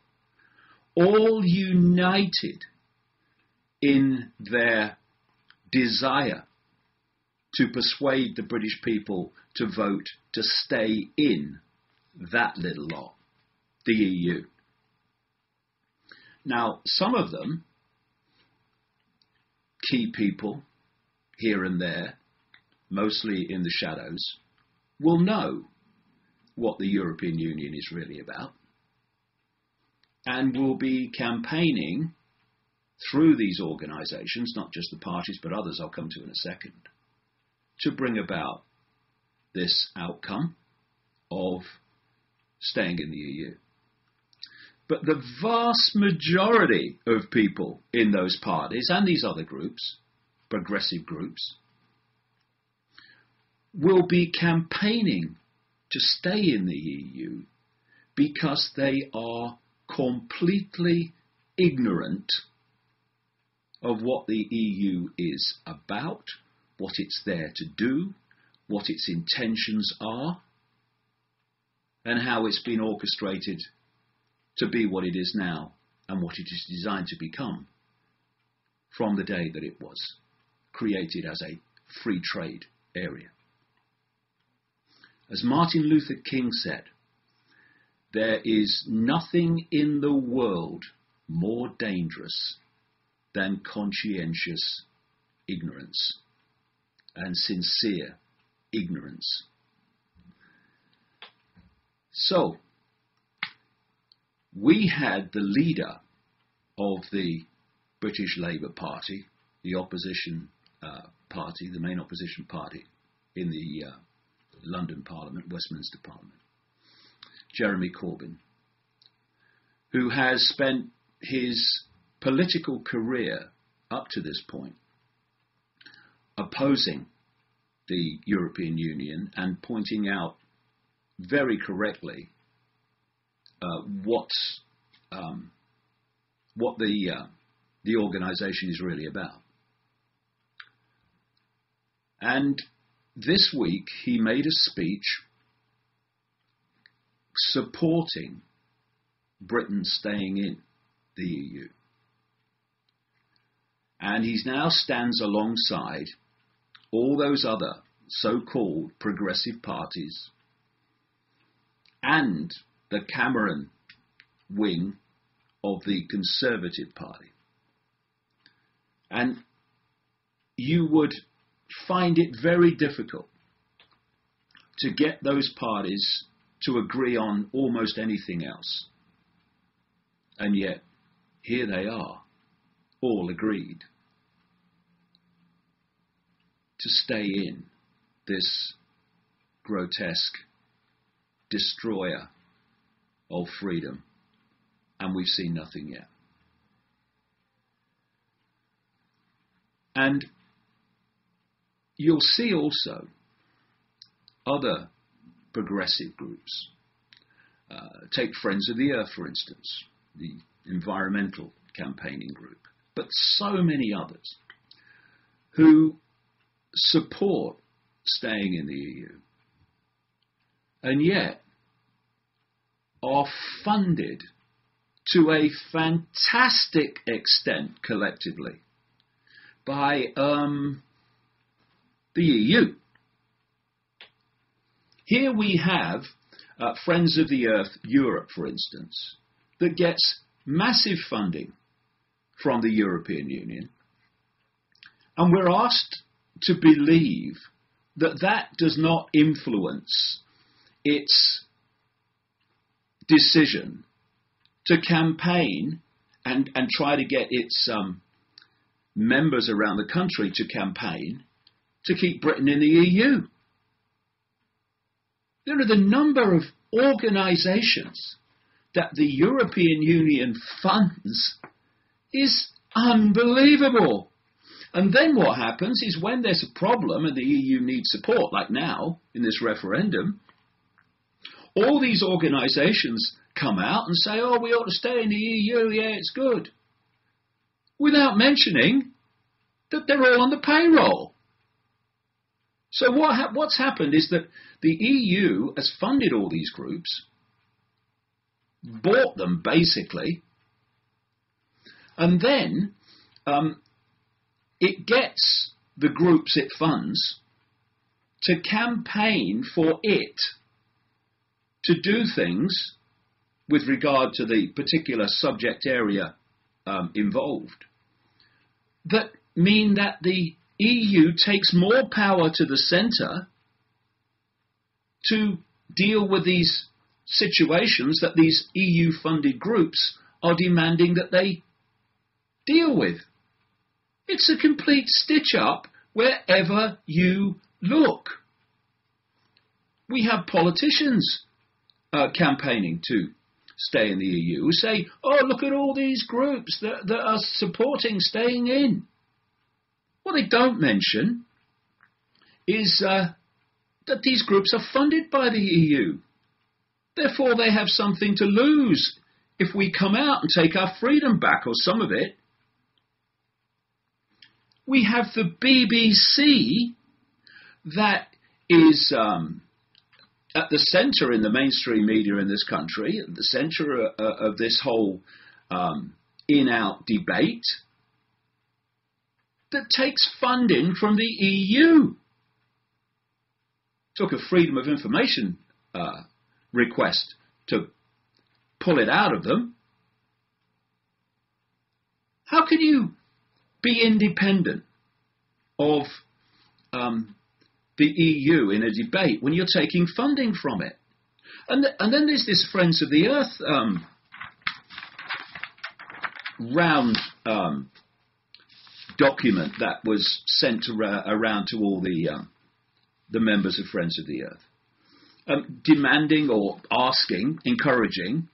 all united in their desire to persuade the British people to vote to stay in that little lot, the E U. Now, some of them, key people here and there, mostly in the shadows, will know what the European Union is really about and will be campaigning through these organisations, not just the parties but others I'll come to in a second, to bring about this outcome of staying in the E U. But the vast majority of people in those parties and these other groups, progressive groups, will be campaigning to stay in the E U because they are completely ignorant of what the E U is about, what it's there to do, what its intentions are, and how it's been orchestrated to be what it is now and what it is designed to become from the day that it was created as a free trade area. As Martin Luther King said, There is nothing in the world more dangerous than conscientious ignorance and sincere ignorance. So, we had the leader of the British Labour Party, the opposition uh, party, the main opposition party in the uh, London Parliament, Westminster Parliament, Jeremy Corbyn, who has spent his political career up to this point opposing the European Union and pointing out very correctly uh, what um, what the uh, the organisation is really about. And this week he made a speech supporting Britain staying in the E U. And he now stands alongside all those other so-called progressive parties and the Cameron wing of the Conservative Party. And you would find it very difficult to get those parties to agree on almost anything else. And yet, here they are, all agreed to stay in this grotesque destroyer of freedom, and we've seen nothing yet. And you'll see also other progressive groups. Uh, take Friends of the Earth, for instance, the environmental campaigning group, but so many others who support staying in the E U, and yet are funded to a fantastic extent collectively by um, the E U. Here we have uh, Friends of the Earth Europe, for instance, that gets massive funding from the European Union, and we're asked to believe that that does not influence its decision to campaign and, and try to get its um, members around the country to campaign to keep Britain in the E U. There are the number of organisations that the European Union funds is unbelievable. And then what happens is when there's a problem and the E U needs support, like now in this referendum, all these organisations come out and say, oh, we ought to stay in the E U, yeah, it's good, without mentioning that they're all on the payroll. So what ha what's happened is that the E U has funded all these groups, bought them basically, and then um, it gets the groups it funds to campaign for it to do things with regard to the particular subject area um, involved that mean that the E U takes more power to the centre to deal with these situations that these E U-funded groups are demanding that they deal with. It's a complete stitch-up wherever you look. We have politicians uh, campaigning to stay in the E U who say, oh, look at all these groups that, that are supporting staying in. What they don't mention is uh, that these groups are funded by the E U. Therefore, they have something to lose if we come out and take our freedom back, or some of it. We have the B B C that is um, at the centre in the mainstream media in this country, at the centre of this whole um, in-out debate, that takes funding from the E U. Took a Freedom of Information uh, request to pull it out of them. How can you be independent of um, the E U in a debate when you're taking funding from it? And, th and then there's this Friends of the Earth um, round um, document that was sent around to all the, um, the members of Friends of the Earth, um, demanding or asking, encouraging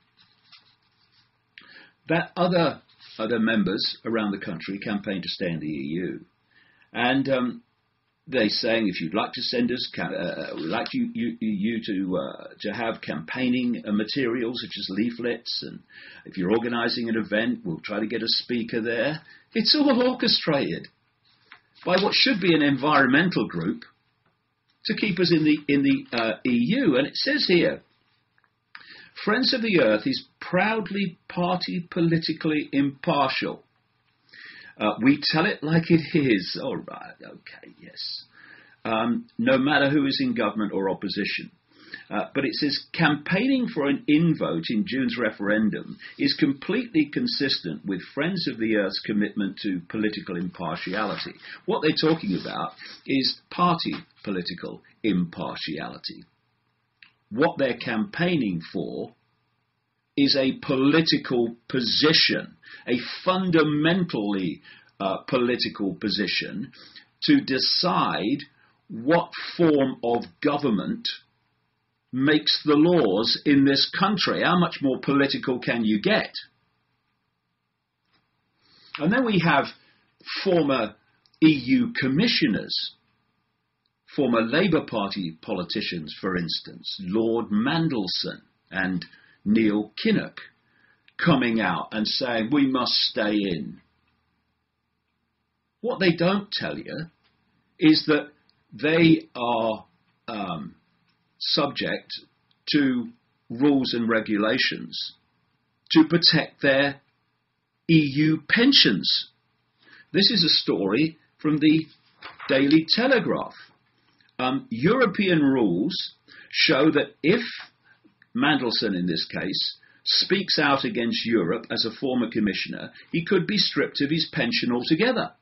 that other other members around the country campaign to stay in the E U. And um, they're saying, if you'd like to send us, uh, we'd like you, you, you to, uh, to have campaigning uh, materials such as leaflets, and if you're organising an event, we'll try to get a speaker there. It's all orchestrated by what should be an environmental group to keep us in the, in the uh, E U. And it says here, Friends of the Earth is proudly party politically impartial. Uh, we tell it like it is. All right, okay, yes. Um, no matter who is in government or opposition. Uh, but it says campaigning for an in-vote in June's referendum is completely consistent with Friends of the Earth's commitment to political impartiality. What they're talking about is party political impartiality. What they're campaigning for is a political position, a fundamentally uh, political position to decide what form of government makes the laws in this country. How much more political can you get? And then we have former E U commissioners, former Labour Party politicians, for instance, Lord Mandelson and Neil Kinnock, coming out and saying, we must stay in. What they don't tell you is that they are um, subject to rules and regulations to protect their E U pensions. This is a story from the Daily Telegraph. Um, European rules show that if Mandelson, in this case, speaks out against Europe as a former commissioner, he could be stripped of his pension altogether.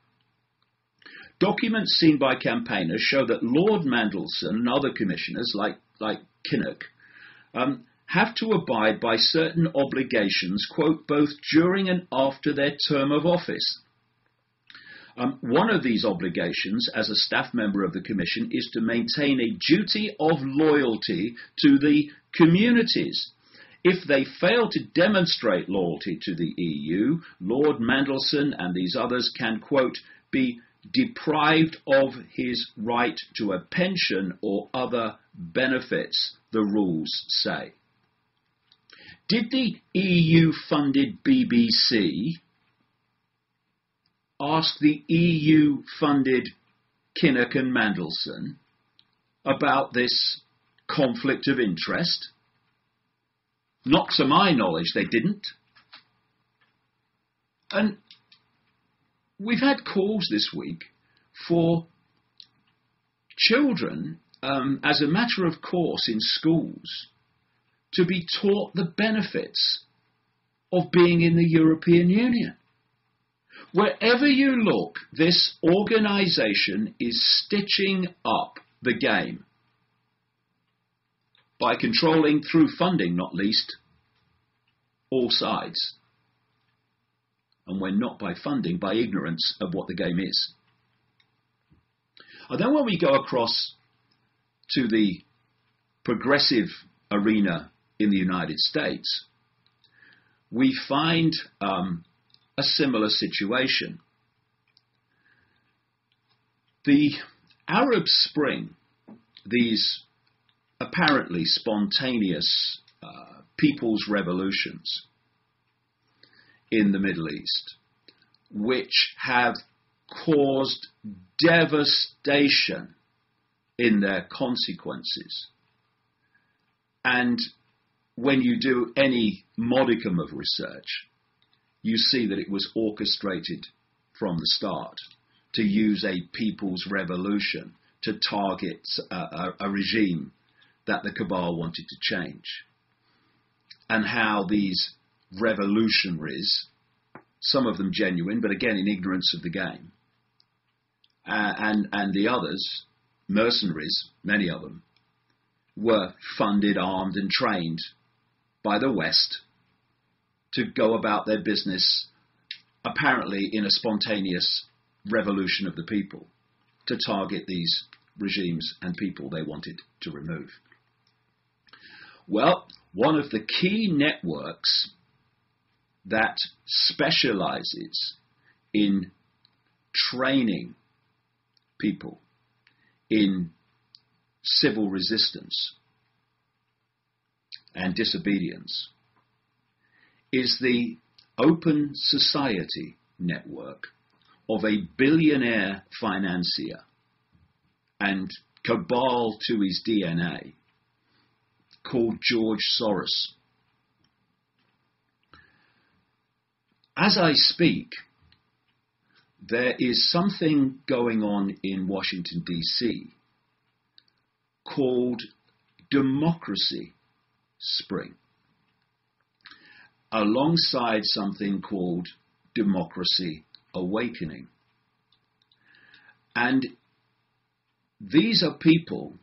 Documents seen by campaigners show that Lord Mandelson and other commissioners, like, like Kinnock, um, have to abide by certain obligations, quote, both during and after their term of office. Um, one of these obligations as a staff member of the Commission is to maintain a duty of loyalty to the communities. If they fail to demonstrate loyalty to the E U, Lord Mandelson and these others can, quote, be deprived of his right to a pension or other benefits, the rules say. Did the E U-funded B B C ask the E U-funded Kinnock and Mandelson about this conflict of interest? Not to my knowledge, they didn't. And we've had calls this week for children, um, as a matter of course in schools, to be taught the benefits of being in the European Union. Wherever you look, this organisation is stitching up the game by controlling, through funding not least, all sides. And when not by funding, by ignorance of what the game is. And then when we go across to the progressive arena in the United States, we find um, a similar situation. The Arab Spring, these apparently spontaneous uh, people's revolutions in the Middle East, which have caused devastation in their consequences. And when you do any modicum of research, you see that it was orchestrated from the start to use a people's revolution to target a, a, a regime that the cabal wanted to change. and how these revolutionaries, some of them genuine, but again in ignorance of the game, uh, and, and the others, mercenaries, many of them, were funded, armed and trained by the West to go about their business, apparently in a spontaneous revolution of the people, to target these regimes and people they wanted to remove. Well, one of the key networks that specializes in training people in civil resistance and disobedience is the Open Society Network of a billionaire financier and cabal to his D N A called George Soros. As I speak, there is something going on in Washington, D C called Democracy Spring, alongside something called Democracy Awakening. And these are people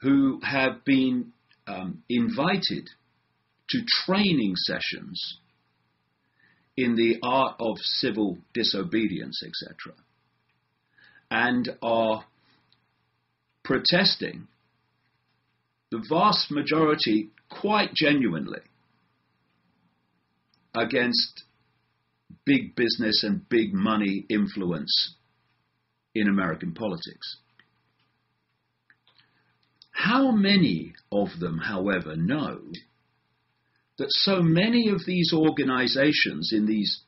who have been um, invited to training sessions in the art of civil disobedience, et cetera, and are protesting, the vast majority quite genuinely, against big business and big money influence in American politics. How many of them, however, know that so many of these organizations in these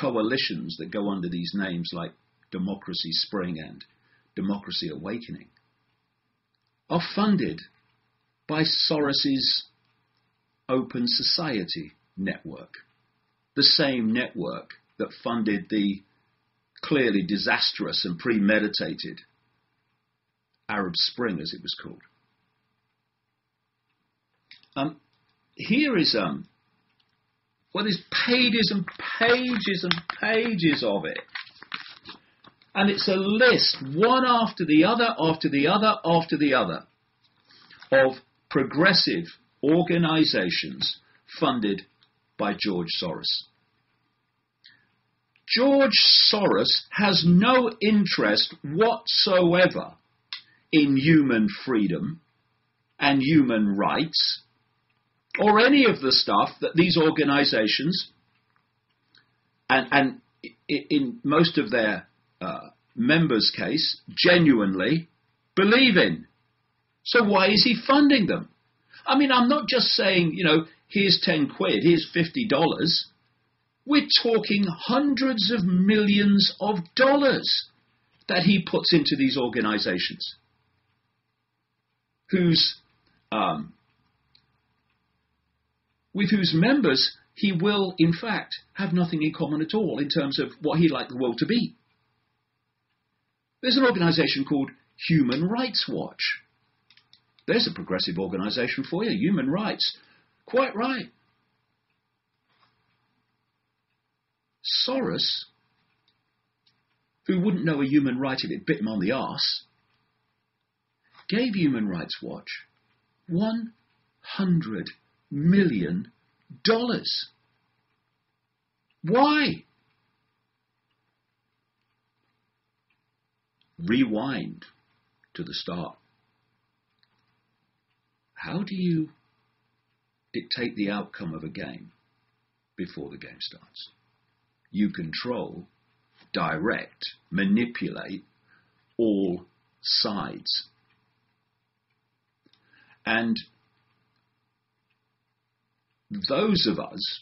coalitions that go under these names like Democracy Spring and Democracy Awakening are funded by Soros's Open Society Network, the same network that funded the clearly disastrous and premeditated Arab Spring, as it was called. Um, Here is, um, well, there's pages and pages and pages of it. And it's a list, one after the other, after the other, after the other, of progressive organizations funded by George Soros. George Soros has no interest whatsoever in human freedom and human rights, or any of the stuff that these organizations, and, and in most of their uh, members' case, genuinely believe in. So why is he funding them? I mean, I'm not just saying, you know, here's ten quid, here's fifty dollars. We're talking hundreds of millions of dollars that he puts into these organizations, whose... Um, with whose members he will, in fact, have nothing in common at all in terms of what he'd like the world to be. There's an organisation called Human Rights Watch. There's a progressive organisation for you, human rights. Quite right. Soros, who wouldn't know a human right if it bit him on the arse, gave Human Rights Watch one hundred million dollars. Why? Rewind to the start. How do you dictate the outcome of a game before the game starts? You control, direct, manipulate all sides. And those of us,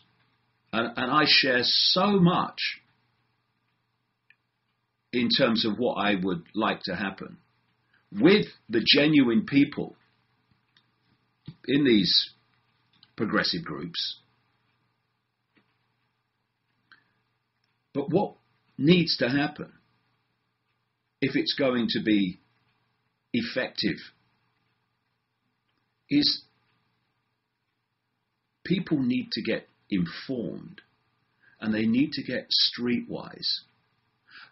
and, and I share so much in terms of what I would like to happen, with the genuine people in these progressive groups. But what needs to happen if it's going to be effective is people need to get informed and they need to get streetwise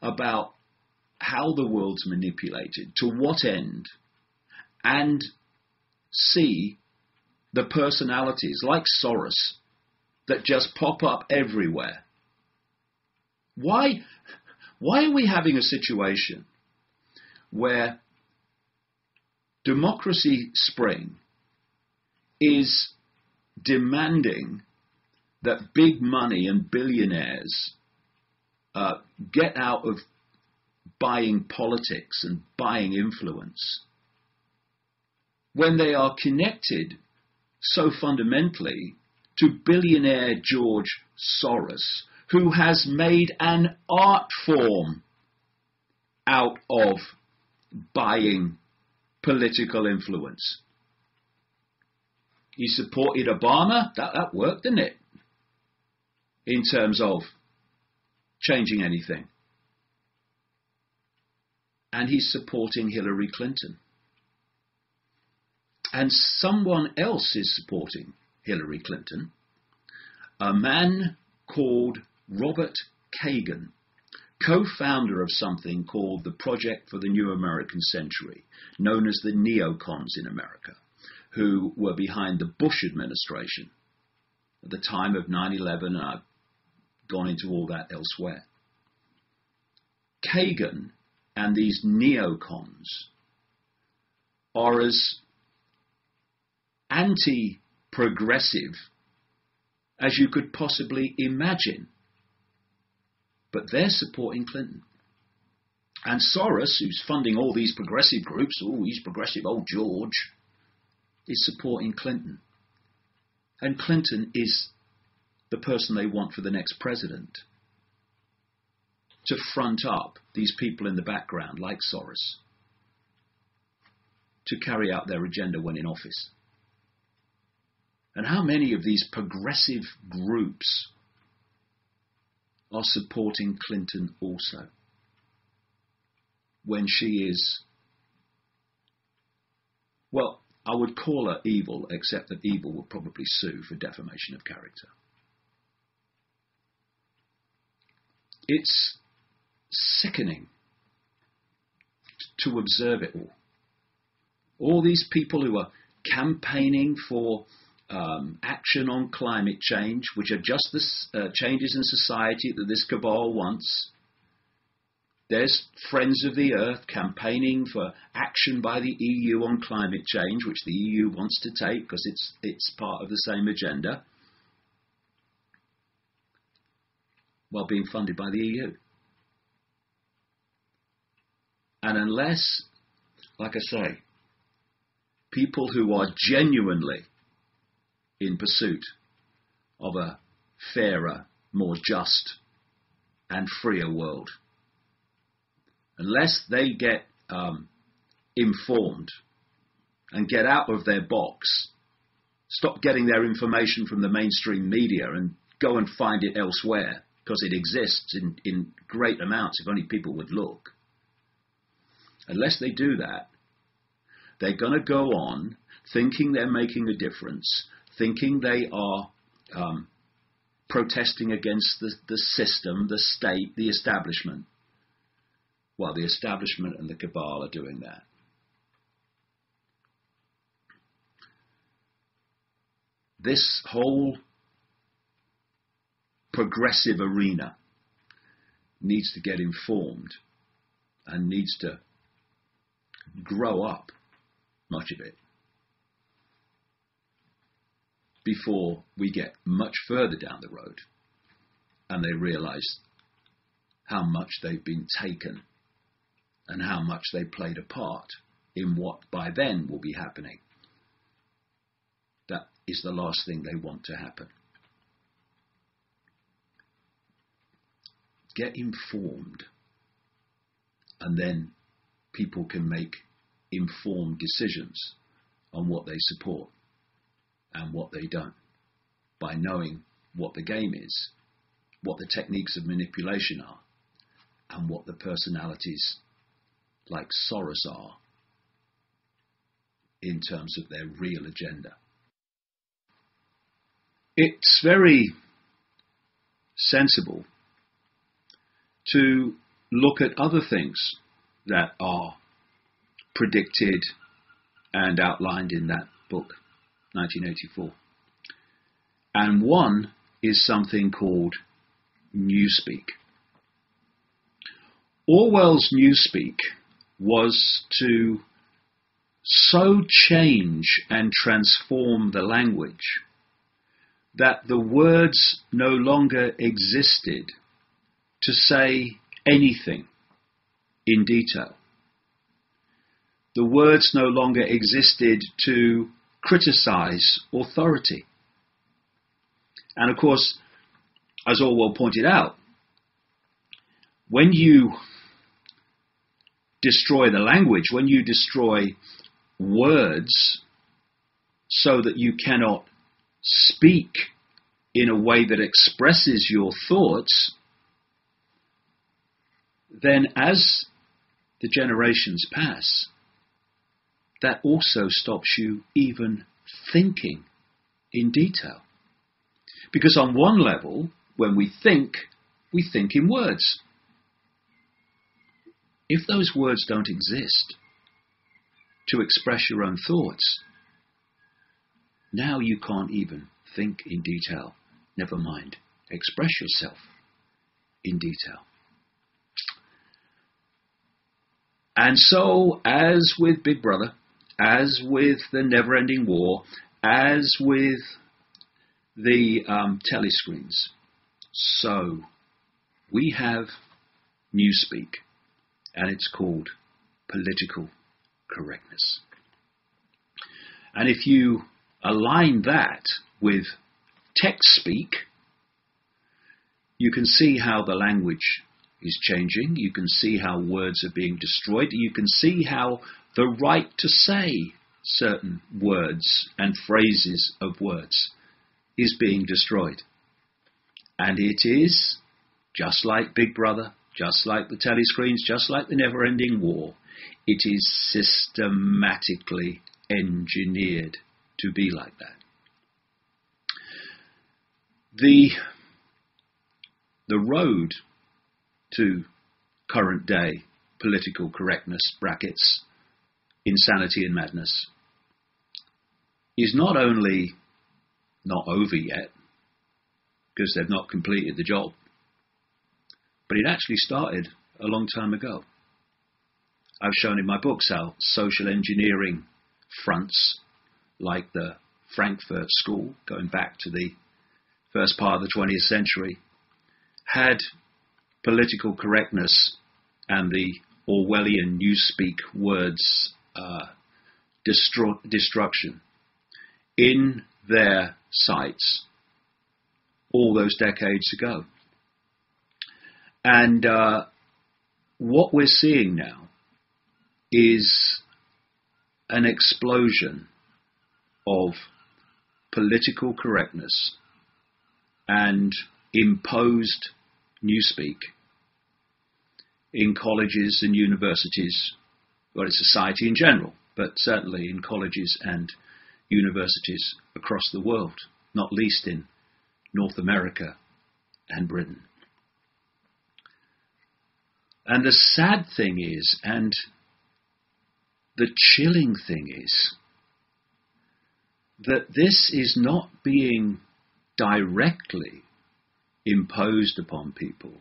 about how the world's manipulated, to what end, and see the personalities like Soros that just pop up everywhere. Why, why are we having a situation where Democracy Spring is demanding that big money and billionaires uh, get out of buying politics and buying influence, when they are connected so fundamentally to billionaire George Soros, who has made an art form out of buying political influence? He supported Obama. That, that worked, didn't it, in terms of changing anything? And he's supporting Hillary Clinton. And someone else is supporting Hillary Clinton, a man called Robert Kagan, co-founder of something called the Project for the New American Century, known as the neocons in America, who were behind the Bush administration at the time of nine eleven, and I've gone into all that elsewhere. Kagan and these neocons are as anti-progressive as you could possibly imagine. But they're supporting Clinton. And Soros, who's funding all these progressive groups, oh, he's progressive, old George, is supporting Clinton. And Clinton is the person they want for the next president, to front up these people in the background, like Soros, to carry out their agenda when in office. And how many of these progressive groups are supporting Clinton also, when she is, well, I would call her evil, except that evil would probably sue for defamation of character. It's sickening to observe it all. All these people who are campaigning for um, action on climate change, which are just the uh, changes in society that this cabal wants. There's Friends of the Earth campaigning for action by the E U on climate change, which the E U wants to take because it's, it's part of the same agenda, while being funded by the E U. And unless, like I say, people who are genuinely in pursuit of a fairer, more just and freer world, unless they get um, informed and get out of their box, stop getting their information from the mainstream media and go and find it elsewhere, because it exists in, in great amounts if only people would look. Unless they do that, they're going to go on thinking they're making a difference, thinking they are um, protesting against the, the system, the state, the establishment. Well, the establishment and the cabal are doing that. This whole progressive arena needs to get informed and needs to grow up, much of it, before we get much further down the road and they realize how much they've been taken and how much they played a part in what by then will be happening. That is the last thing they want to happen. Get informed, and then people can make informed decisions on what they support and what they don't, by knowing what the game is, what the techniques of manipulation are, and what the personalities like Soros are in terms of their real agenda. it's very sensible to look at other things that are predicted and outlined in that book, nineteen eighty-four. And one is something called Newspeak. Orwell's Newspeak was to so change and transform the language that the words no longer existed to say anything in detail. The words no longer existed to criticize authority. And of course, as Orwell pointed out, when you destroy the language, when you destroy words so that you cannot speak in a way that expresses your thoughts, then as the generations pass, that also stops you even thinking in detail. Because on one level, when we think, we think in words. If those words don't exist to express your own thoughts, now you can't even think in detail, never mind express yourself in detail. And so, as with Big Brother, as with the never-ending war, as with the um, telescreens, so we have Newspeak, and it's called political correctness. And if you align that with tech speak, you can see how the language is changing, you can see how words are being destroyed, you can see how the right to say certain words and phrases of words is being destroyed. And it is, just like Big Brother, just like the telescreens, just like the never-ending war, it is systematically engineered to be like that. The, the road to current day political correctness, brackets, insanity and madness, is not only not over yet, because they've not completed the job, but it actually started a long time ago. I've shown in my books how social engineering fronts, like the Frankfurt School, going back to the first part of the twentieth century, had political correctness and the Orwellian Newspeak words uh, destru- destruction in their sites all those decades ago. And uh, what we're seeing now is an explosion of political correctness and imposed Newspeak in colleges and universities, well, in society in general, but certainly in colleges and universities across the world, not least in North America and Britain. And the sad thing is, and the chilling thing is, that this is not being directly imposed upon people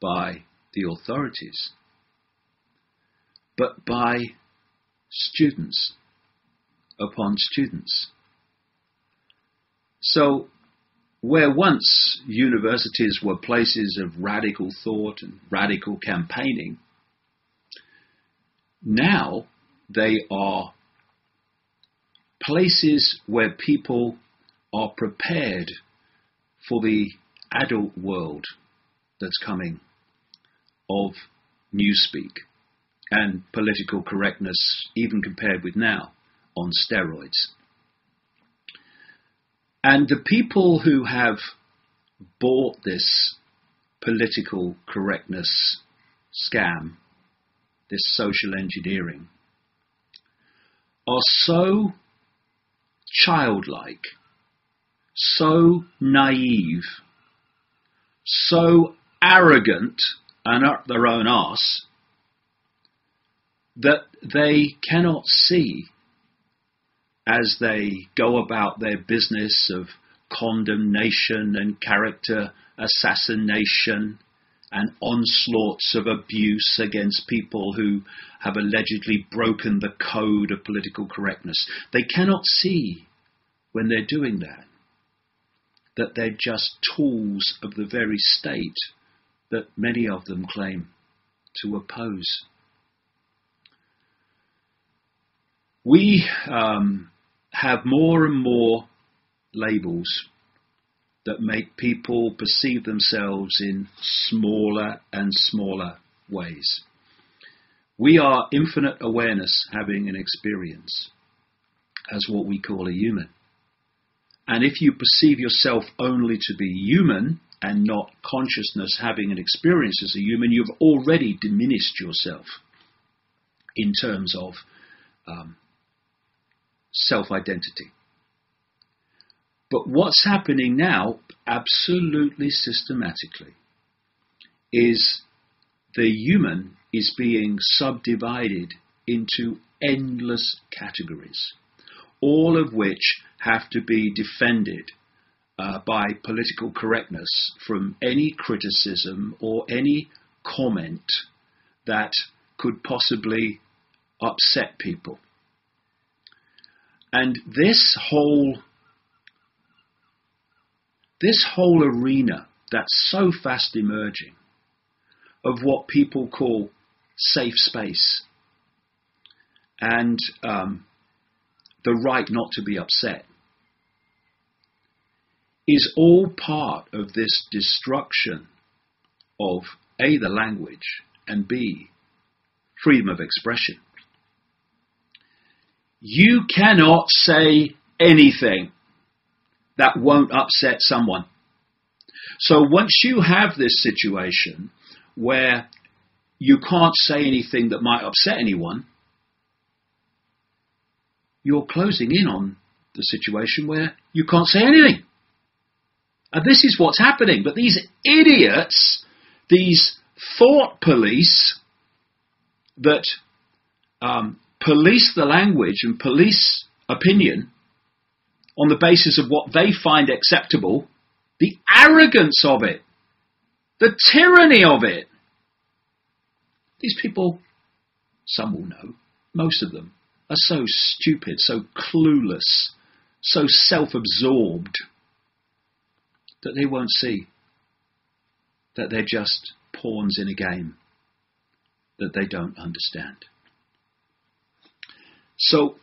by the authorities, but by students upon students. So, where once universities were places of radical thought and radical campaigning, now they are places where people are prepared for the adult world that's coming of Newspeak and political correctness, even compared with now, on steroids. And the people who have bought this political correctness scam, this social engineering, are so childlike so naive, so arrogant and up their own arse that they cannot see, as they go about their business of condemnation and character assassination and onslaughts of abuse against people who have allegedly broken the code of political correctness. They cannot see when they're doing that, that they're just tools of the very state that many of them claim to oppose. We um, have more and more labels that make people perceive themselves in smaller and smaller ways. We are infinite awareness having an experience as what we call a human. And if you perceive yourself only to be human and not consciousness having an experience as a human, you've already diminished yourself in terms of um, self-identity. But what's happening now, absolutely systematically, is the human is being subdivided into endless categories, all of which have to be defended uh, by political correctness from any criticism or any comment that could possibly upset people. And this whole This whole arena that's so fast emerging of what people call safe space and um, the right not to be upset is all part of this destruction of A, the language, and B, freedom of expression. You cannot say anything that won't upset someone. So once you have this situation where you can't say anything that might upset anyone, you're closing in on the situation where you can't say anything. And this is what's happening. But these idiots, these thought police that um, police the language and police opinion on the basis of what they find acceptable, the arrogance of it, the tyranny of it. These people, some will know, most of them, are so stupid, so clueless, so self-absorbed that they won't see that they're just pawns in a game that they don't understand. So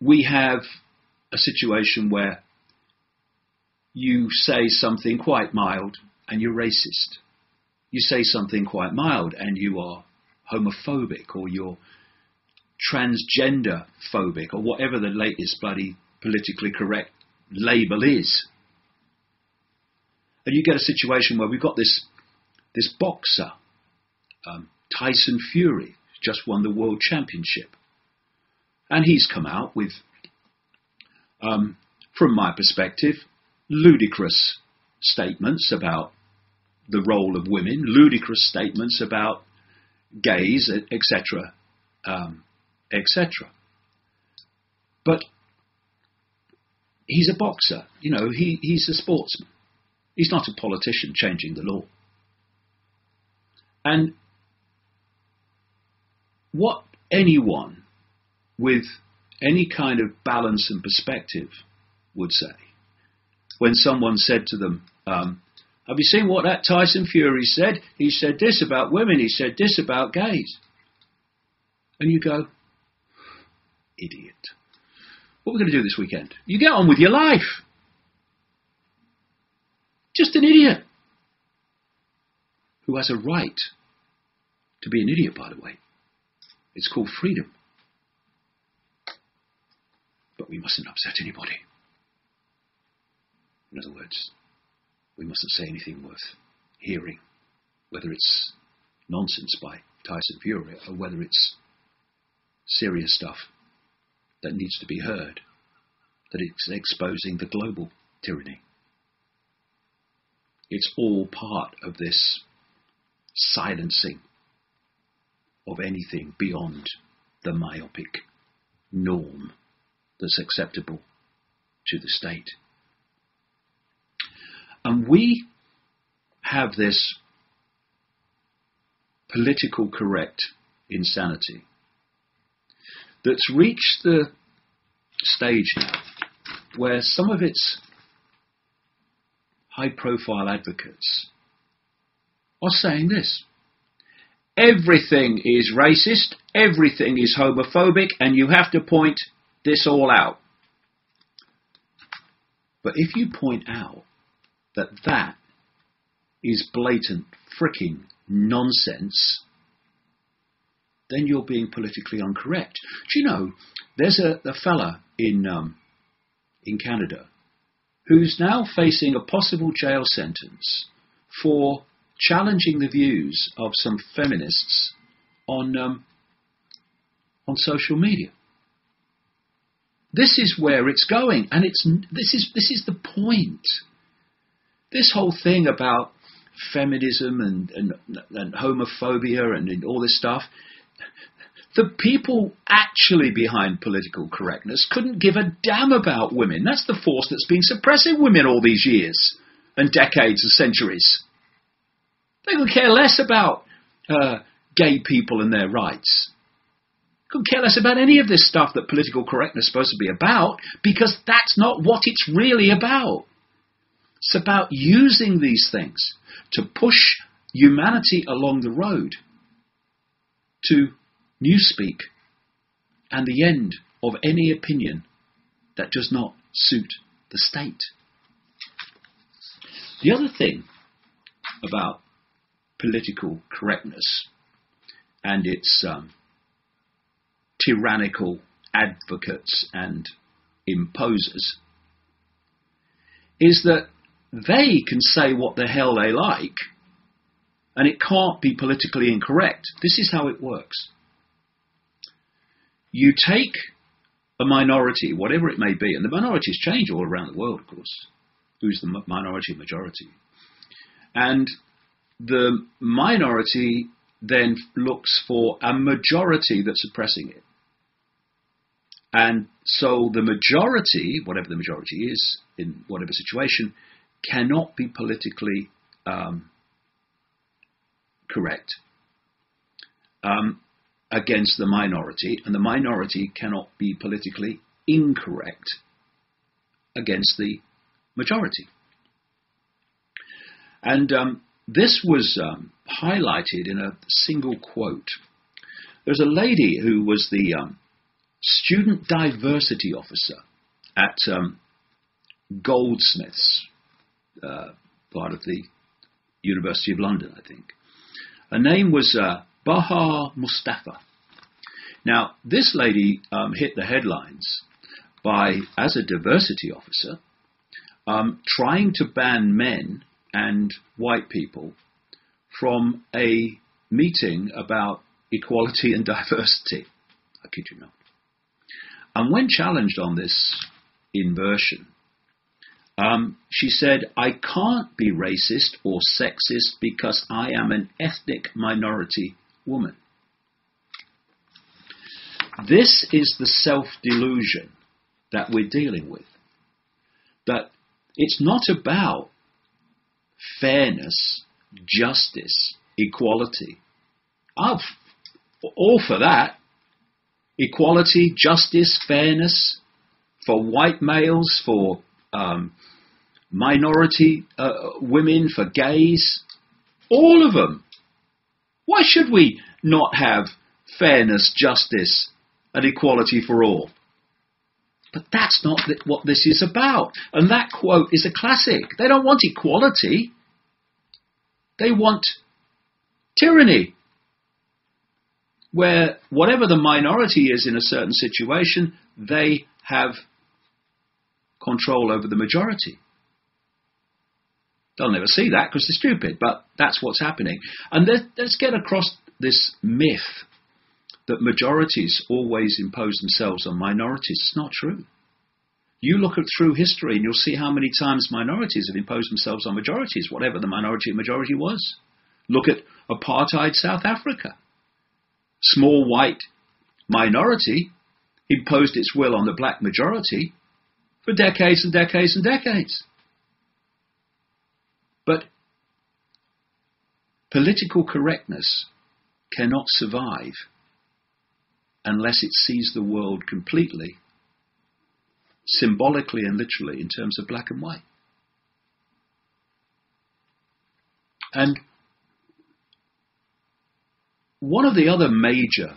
we have a situation where you say something quite mild and you're racist. You say something quite mild and you are homophobic or you're transgender phobic or whatever the latest bloody politically correct label is. And you get a situation where we've got this, this boxer, um, Tyson Fury, just won the world championship. And he's come out with Um, from my perspective, ludicrous statements about the role of women, ludicrous statements about gays, et cetera, um, et cetera. But he's a boxer, you know, he, he's a sportsman. He's not a politician changing the law. And what anyone with any kind of balance and perspective would say when someone said to them, um, have you seen what that Tyson Fury said? He said this about women, he said this about gays. And you go, idiot. What are we going to do this weekend? You get on with your life. Just an idiot. Who has a right to be an idiot, by the way. It's called freedom. But we mustn't upset anybody. In other words, we mustn't say anything worth hearing, whether it's nonsense by Tyson Fury or whether it's serious stuff that needs to be heard, that it's exposing the global tyranny. It's all part of this silencing of anything beyond the myopic norm that's acceptable to the state. And we have this political correct insanity that's reached the stage now where some of its high-profile advocates are saying this: everything is racist, everything is homophobic, and you have to point this all out. But if you point out that that is blatant fricking nonsense, then you're being politically incorrect. Do you know, there's a, a fella in, um, in Canada who's now facing a possible jail sentence for challenging the views of some feminists on, um, on social media. This is where it's going, and it's, this is, this is the point. This whole thing about feminism and, and, and homophobia and, and all this stuff, the people actually behind political correctness couldn't give a damn about women. That's the force that's been suppressing women all these years and decades and centuries. They could care less about uh, gay people and their rights. Could care less about any of this stuff that political correctness is supposed to be about, because that's not what it's really about. It's about using these things to push humanity along the road to newspeak and the end of any opinion that does not suit the state. The other thing about political correctness and its um, tyrannical advocates and imposers is that they can say what the hell they like and it can't be politically incorrect. This is how it works. You take a minority, whatever it may be, and the minorities change all around the world, of course. Who's the minority, majority? And the minority then looks for a majority that's oppressing it. And so the majority, whatever the majority is, in whatever situation, cannot be politically um, correct um, against the minority, and the minority cannot be politically incorrect against the majority. And um, this was um, highlighted in a single quote. There's a lady who was the um, student diversity officer at um, Goldsmiths, uh, part of the University of London, I think. Her name was uh, Bahar Mustafa. Now, this lady um, hit the headlines by, as a diversity officer, um, trying to ban men and white people from a meeting about equality and diversity. I kid you not. And when challenged on this inversion, um, she said, "I can't be racist or sexist because I am an ethnic minority woman." This is the self-delusion that we're dealing with. That it's not about fairness, justice, equality. I'm all for that. Equality, justice, fairness for white males, for um, minority uh, women, for gays, all of them. Why should we not have fairness, justice, and equality for all? But that's not what this is about. And that quote is a classic. They don't want equality. They want tyranny, where whatever the minority is in a certain situation, they have control over the majority. They'll never see that because they're stupid, but that's what's happening. And let's, let's get across this myth that majorities always impose themselves on minorities. It's not true. You look at through history and you'll see how many times minorities have imposed themselves on majorities, whatever the minority and majority was. Look at apartheid South Africa. Small white minority imposed its will on the black majority for decades and decades and decades. But political correctness cannot survive unless it sees the world completely, symbolically and literally, in terms of black and white. And one of the other major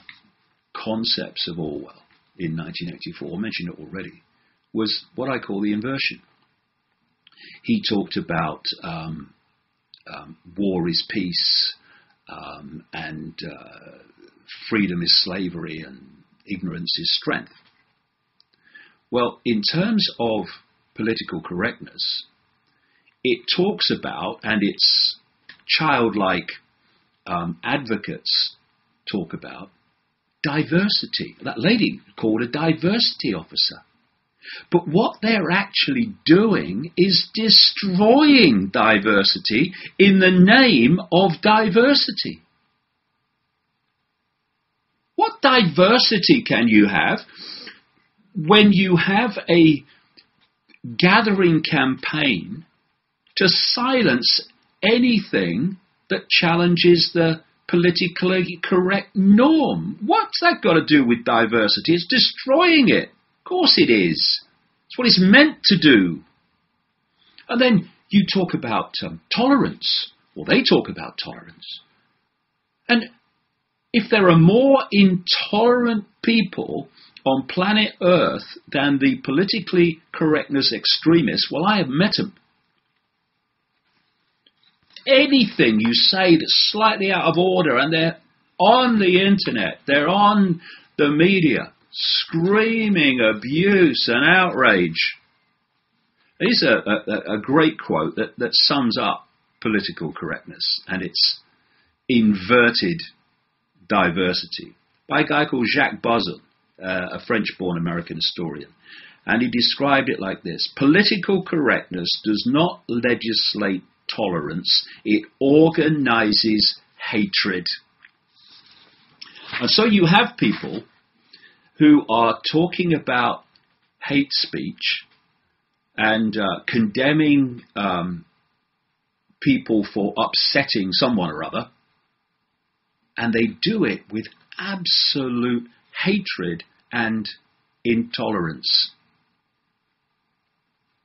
concepts of Orwell in nineteen eighty-four, I mentioned it already, was what I call the inversion. He talked about um, um, war is peace, um, and uh, freedom is slavery, and ignorance is strength. Well, in terms of political correctness, it talks about, and its childlike um, advocates talk about, diversity. That lady called a diversity officer. But what they're actually doing is destroying diversity in the name of diversity. What diversity can you have when you have a gathering campaign to silence anything that challenges the politically correct norm? What's that got to do with diversity? It's destroying it. Of course it is. It's what it's meant to do. And then you talk about um, tolerance, or they talk about tolerance. And if there are more intolerant people on planet Earth than the politically correctness extremists, well, I have met them. Anything you say that's slightly out of order, and they're on the internet, they're on the media, screaming abuse and outrage. This is a, a, a great quote that, that sums up political correctness and its inverted diversity, by a guy called Jacques Bazin, uh, a French-born American historian. And he described it like this: political correctness does not legislate tolerance, it organizes hatred. And so you have people who are talking about hate speech and uh, condemning um, people for upsetting someone or other, and they do it with absolute hatred and intolerance.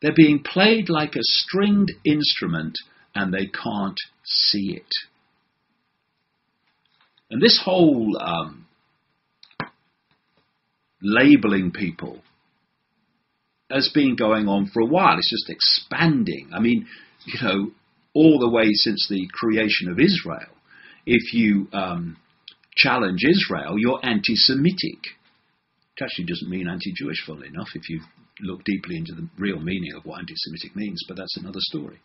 They're being played like a stringed instrument and they can't see it. And this whole um, labeling people has been going on for a while. It's just expanding. I mean, you know, all the way since the creation of Israel. If you um, challenge Israel, you're anti-Semitic. It actually doesn't mean anti-Jewish, funnily enough, if you look deeply into the real meaning of what anti-Semitic means, but that's another story.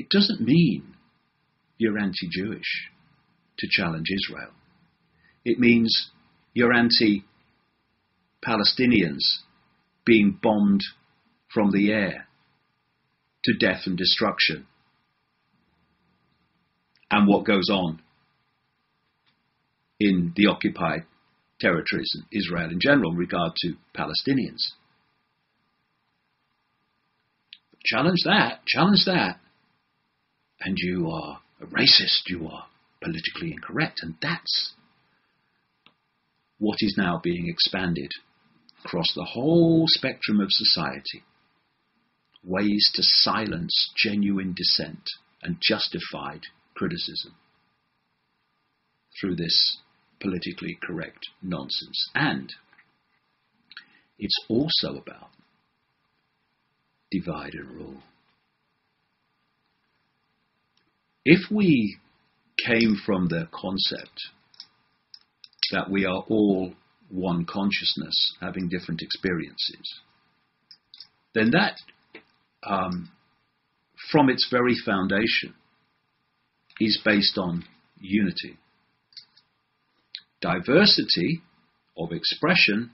It doesn't mean you're anti-Jewish to challenge Israel. It means you're anti-Palestinians being bombed from the air to death and destruction, and what goes on in the occupied territories, and Israel in general, in regard to Palestinians. Challenge that, challenge that, and you are a racist, you are politically incorrect, and that's what is now being expanded across the whole spectrum of society. Ways to silence genuine dissent and justified criticism through this politically correct nonsense. And it's also about divide and rule. If we came from the concept that we are all one consciousness, having different experiences, then that, um, from its very foundation, is based on unity. Diversity of expression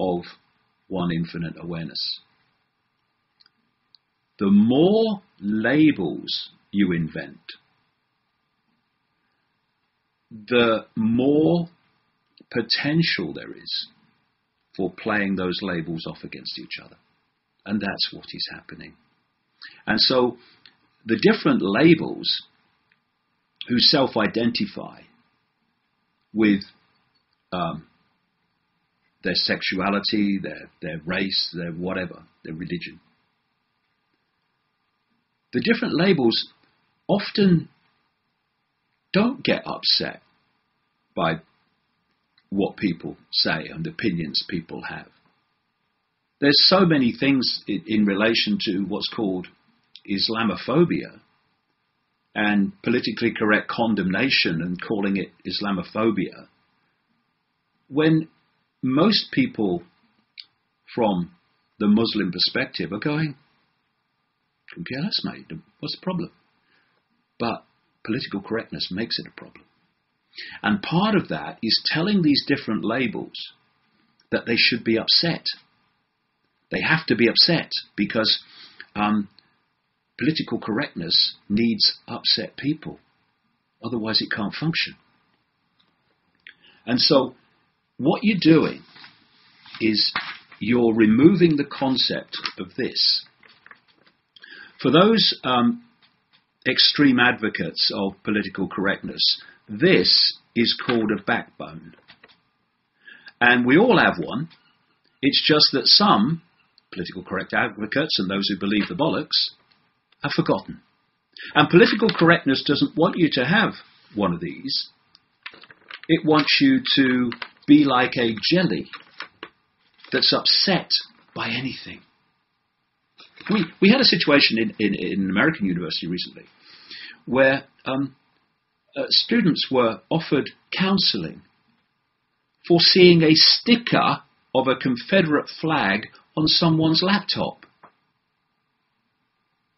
of one infinite awareness. The more labels you invent, the more potential there is for playing those labels off against each other. And that's what is happening. And so the different labels who self-identify with um, their sexuality, their, their race, their whatever, their religion, the different labels often don't get upset by what people say and opinions people have. There's so many things in, in relation to what's called Islamophobia and politically correct condemnation and calling it Islamophobia, when most people from the Muslim perspective are going, okay, that's mate, what's the problem? But political correctness makes it a problem. And part of that is telling these different labels that they should be upset. They have to be upset because um, political correctness needs upset people. Otherwise it can't function. And so what you're doing is you're removing the concept of this. For those um, extreme advocates of political correctness, this is called a backbone. And we all have one. It's just that some political correct advocates and those who believe the bollocks have forgotten. And political correctness doesn't want you to have one of these. It wants you to be like a jelly that's upset by anything. We, we had a situation in, in, in an American university recently where um, uh, students were offered counselling for seeing a sticker of a Confederate flag on someone's laptop.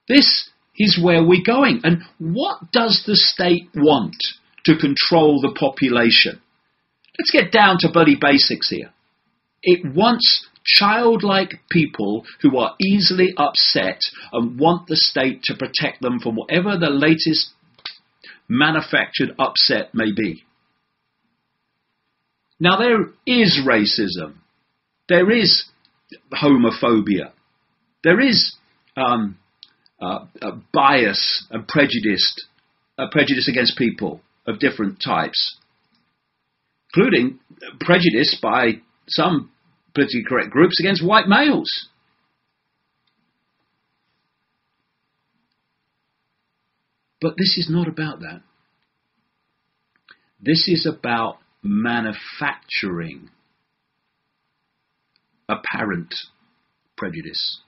This is where we're going. And what does the state want to control the population? Let's get down to bloody basics here. It wants childlike people who are easily upset and want the state to protect them from whatever the latest manufactured upset may be. Now, there is racism. There is homophobia. There is um, uh, uh, bias and prejudice, uh, prejudice against people of different types, including prejudice by some politically correct groups against white males. But this is not about that. This is about manufacturing apparent prejudice.